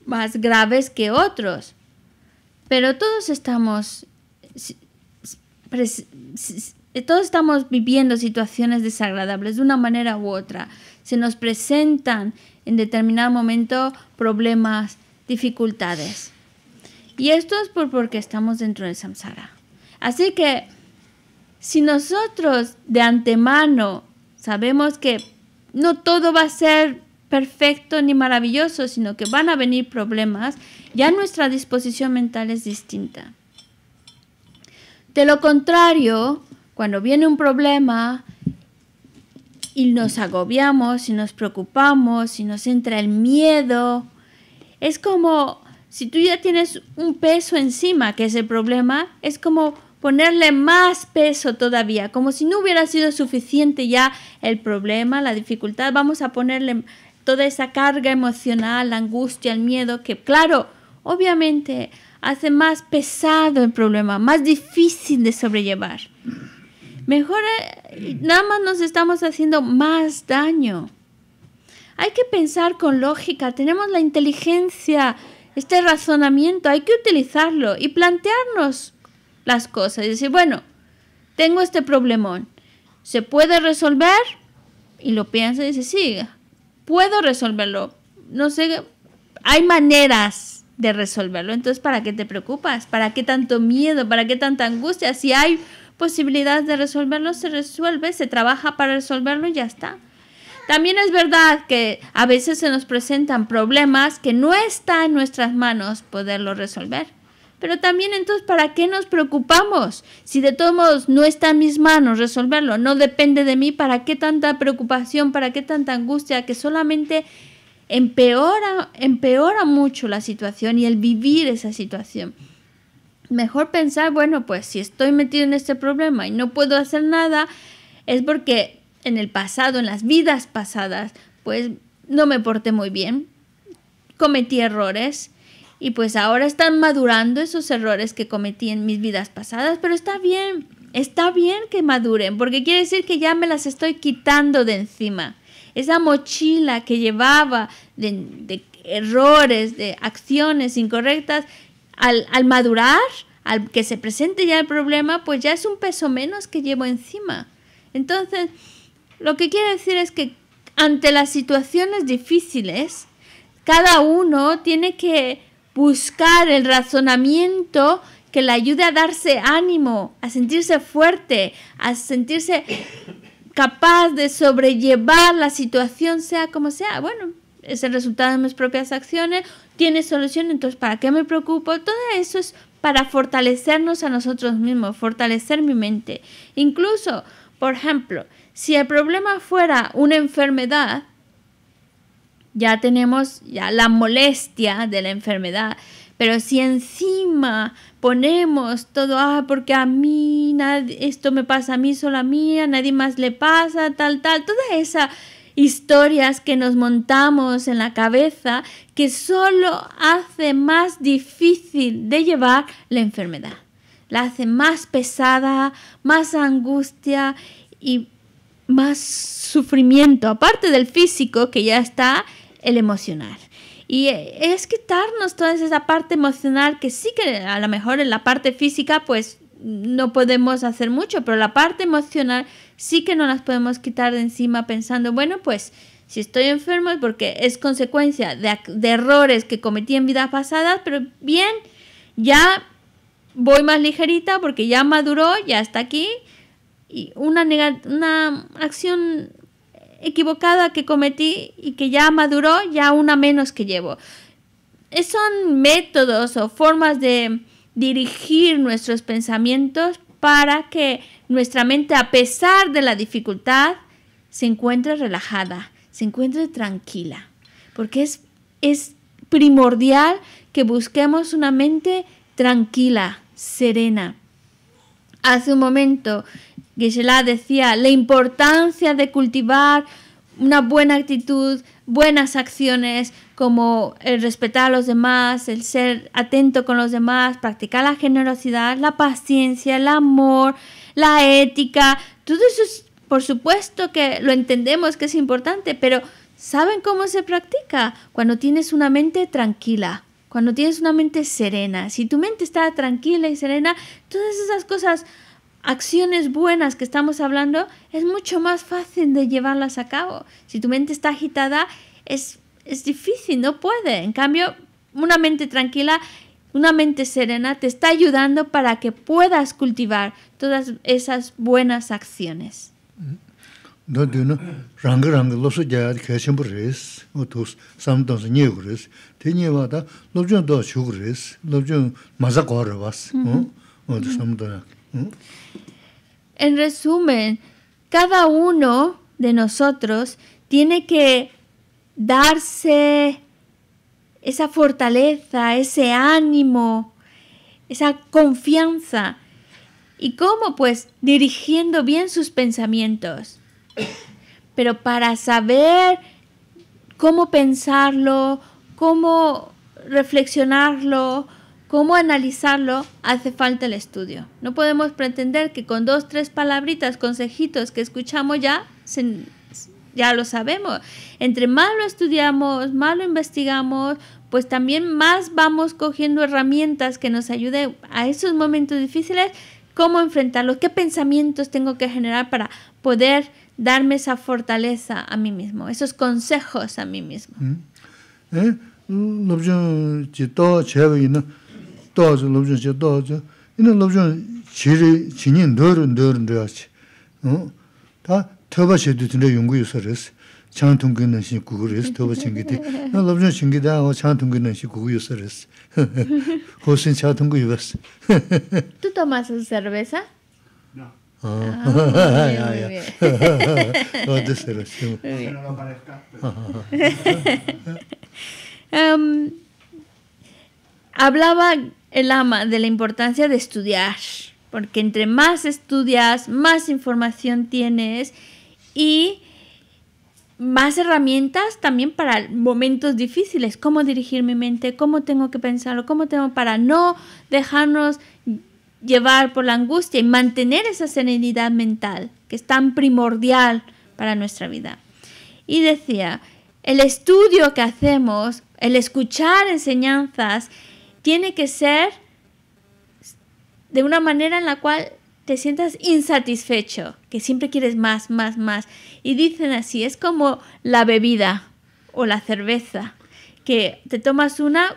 más graves que otros, pero todos estamos viviendo situaciones desagradables de una manera u otra. Se nos presentan en determinado momento problemas, dificultades. Y esto es porque estamos dentro del samsara. Así que si nosotros de antemano sabemos que no todo va a ser perfecto ni maravilloso, sino que van a venir problemas, ya nuestra disposición mental es distinta. De lo contrario, cuando viene un problema y nos agobiamos, y nos preocupamos, y nos entra el miedo, es como si tú ya tienes un peso encima, que es el problema, es como ponerle más peso todavía, como si no hubiera sido suficiente ya el problema, la dificultad, vamos a ponerle toda esa carga emocional, la angustia, el miedo, que claro, obviamente hace más pesado el problema, más difícil de sobrellevar. Mejor, nada más nos estamos haciendo más daño. Hay que pensar con lógica, tenemos la inteligencia, este razonamiento, hay que utilizarlo y plantearnos las cosas y decir, bueno, tengo este problemón, ¿se puede resolver? Y lo piensa y dice, sí, puedo resolverlo, no sé, hay maneras de resolverlo, entonces ¿para qué te preocupas? ¿Para qué tanto miedo? ¿Para qué tanta angustia? Si hay posibilidades de resolverlo, se resuelve, se trabaja para resolverlo y ya está. También es verdad que a veces se nos presentan problemas que no está en nuestras manos poderlo resolver. Pero también entonces, ¿para qué nos preocupamos? Si de todos modos no está en mis manos resolverlo, no depende de mí, ¿para qué tanta preocupación? ¿Para qué tanta angustia? Que solamente empeora mucho la situación y el vivir esa situación. Mejor pensar, bueno, pues si estoy metido en este problema y no puedo hacer nada, es porque en el pasado, en las vidas pasadas, pues no me porté muy bien, cometí errores. Y pues ahora están madurando esos errores que cometí en mis vidas pasadas, pero está bien que maduren, porque quiere decir que ya me las estoy quitando de encima. Esa mochila que llevaba de errores, de acciones incorrectas, al madurar, al que se presente ya el problema, pues ya es un peso menos que llevo encima. Entonces, lo que quiere decir es que ante las situaciones difíciles, cada uno tiene que buscar el razonamiento que le ayude a darse ánimo, a sentirse fuerte, a sentirse capaz de sobrellevar la situación, sea como sea. Bueno, es el resultado de mis propias acciones, tiene solución, entonces ¿para qué me preocupo? Todo eso es para fortalecernos a nosotros mismos, fortalecer mi mente. Incluso, por ejemplo, si el problema fuera una enfermedad, ya tenemos ya la molestia de la enfermedad, pero si encima ponemos todo, porque a mí nadie, esto me pasa a mí, solo a mí, a nadie más le pasa, tal, toda esa historias que nos montamos en la cabeza que solo hace más difícil de llevar la enfermedad. La hace más pesada, más angustia y más sufrimiento. Aparte del físico, que ya está el emocional. Y es quitarnos toda esa parte emocional que sí que a lo mejor en la parte física pues no podemos hacer mucho, pero la parte emocional sí que no las podemos quitar de encima pensando, bueno, pues si estoy enfermo es porque es consecuencia de errores que cometí en vidas pasadas, pero bien, ya voy más ligerita porque ya maduró, ya está aquí, y una acción equivocada que cometí y que ya maduró, ya una menos que llevo. Son métodos o formas de dirigir nuestros pensamientos para que nuestra mente, a pesar de la dificultad, se encuentre relajada, se encuentre tranquila. Porque es primordial que busquemos una mente tranquila, serena. Hace un momento, Geshe-la decía la importancia de cultivar una buena actitud, buenas acciones como el respetar a los demás, el ser atento con los demás, practicar la generosidad, la paciencia, el amor, la ética. Todo eso es, por supuesto que lo entendemos que es importante, pero ¿saben cómo se practica? Cuando tienes una mente tranquila, cuando tienes una mente serena. Si tu mente está tranquila y serena, todas esas cosas, acciones buenas que estamos hablando, es mucho más fácil de llevarlas a cabo. Si tu mente está agitada, es difícil, no puede. En cambio, una mente tranquila, una mente serena te está ayudando para que puedas cultivar todas esas buenas acciones. En resumen, cada uno de nosotros tiene que darse esa fortaleza, ese ánimo, esa confianza. ¿Y cómo? Pues dirigiendo bien sus pensamientos. Pero para saber cómo pensarlo, cómo reflexionarlo, cómo analizarlo, hace falta el estudio. No podemos pretender que con 2 o 3 palabritas, consejitos que escuchamos ya lo sabemos. Entre más lo estudiamos, más lo investigamos, pues también más vamos cogiendo herramientas que nos ayuden a esos momentos difíciles, cómo enfrentarlos, qué pensamientos tengo que generar para poder darme esa fortaleza a mí mismo, esos consejos a mí mismo. ¿Tú tomas cerveza? No. Hablaba el ama de la importancia de estudiar, porque entre más estudias, más información tienes y más herramientas también para momentos difíciles, cómo dirigir mi mente, cómo tengo que pensarlo, cómo tengo para no dejarnos llevar por la angustia y mantener esa serenidad mental que es tan primordial para nuestra vida. Y decía, el estudio que hacemos, el escuchar enseñanzas, tiene que ser de una manera en la cual te sientas insatisfecho, que siempre quieres más, más, más. Y dicen así, es como la bebida o la cerveza, que te tomas una,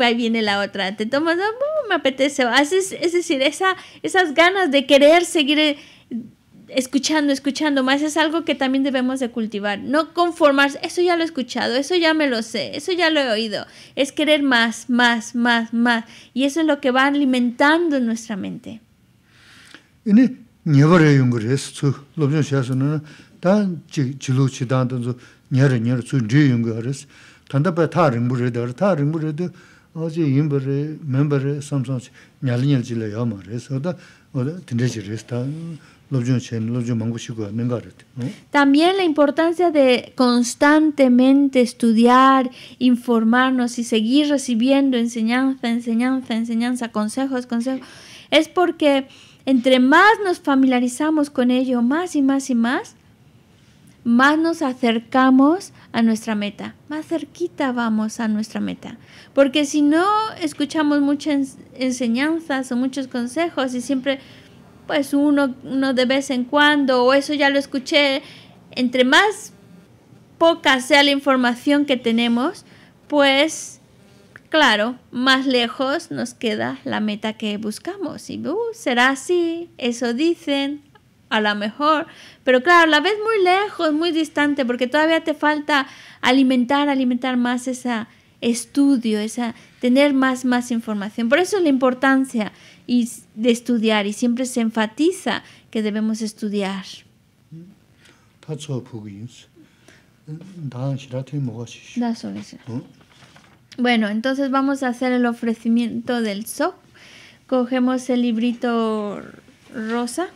va y viene la otra, te tomas una, me apetece. Es decir, esas ganas de querer seguir escuchando más, es algo que también debemos de cultivar. No conformarse, eso ya lo he escuchado, eso ya me lo sé, eso ya lo he oído. Es querer más, más, más, más. Y eso es lo que va alimentando nuestra mente. También la importancia de constantemente estudiar, informarnos y seguir recibiendo enseñanza, consejos. Es porque entre más nos familiarizamos con ello, más nos acercamos a nuestra meta, más cerquita vamos a nuestra meta. Porque si no escuchamos muchas enseñanzas o muchos consejos y siempre pues uno de vez en cuando, o eso ya lo escuché, entre más poca sea la información que tenemos, pues claro, más lejos nos queda la meta que buscamos. Y será así, eso dicen, a lo mejor, pero claro, la ves muy lejos, muy distante, porque todavía te falta alimentar más ese estudio, tener más información. Por eso es la importancia de estudiar, y siempre se enfatiza que debemos estudiar. Bueno, entonces vamos a hacer el ofrecimiento del sok. Cogemos el librito rosa.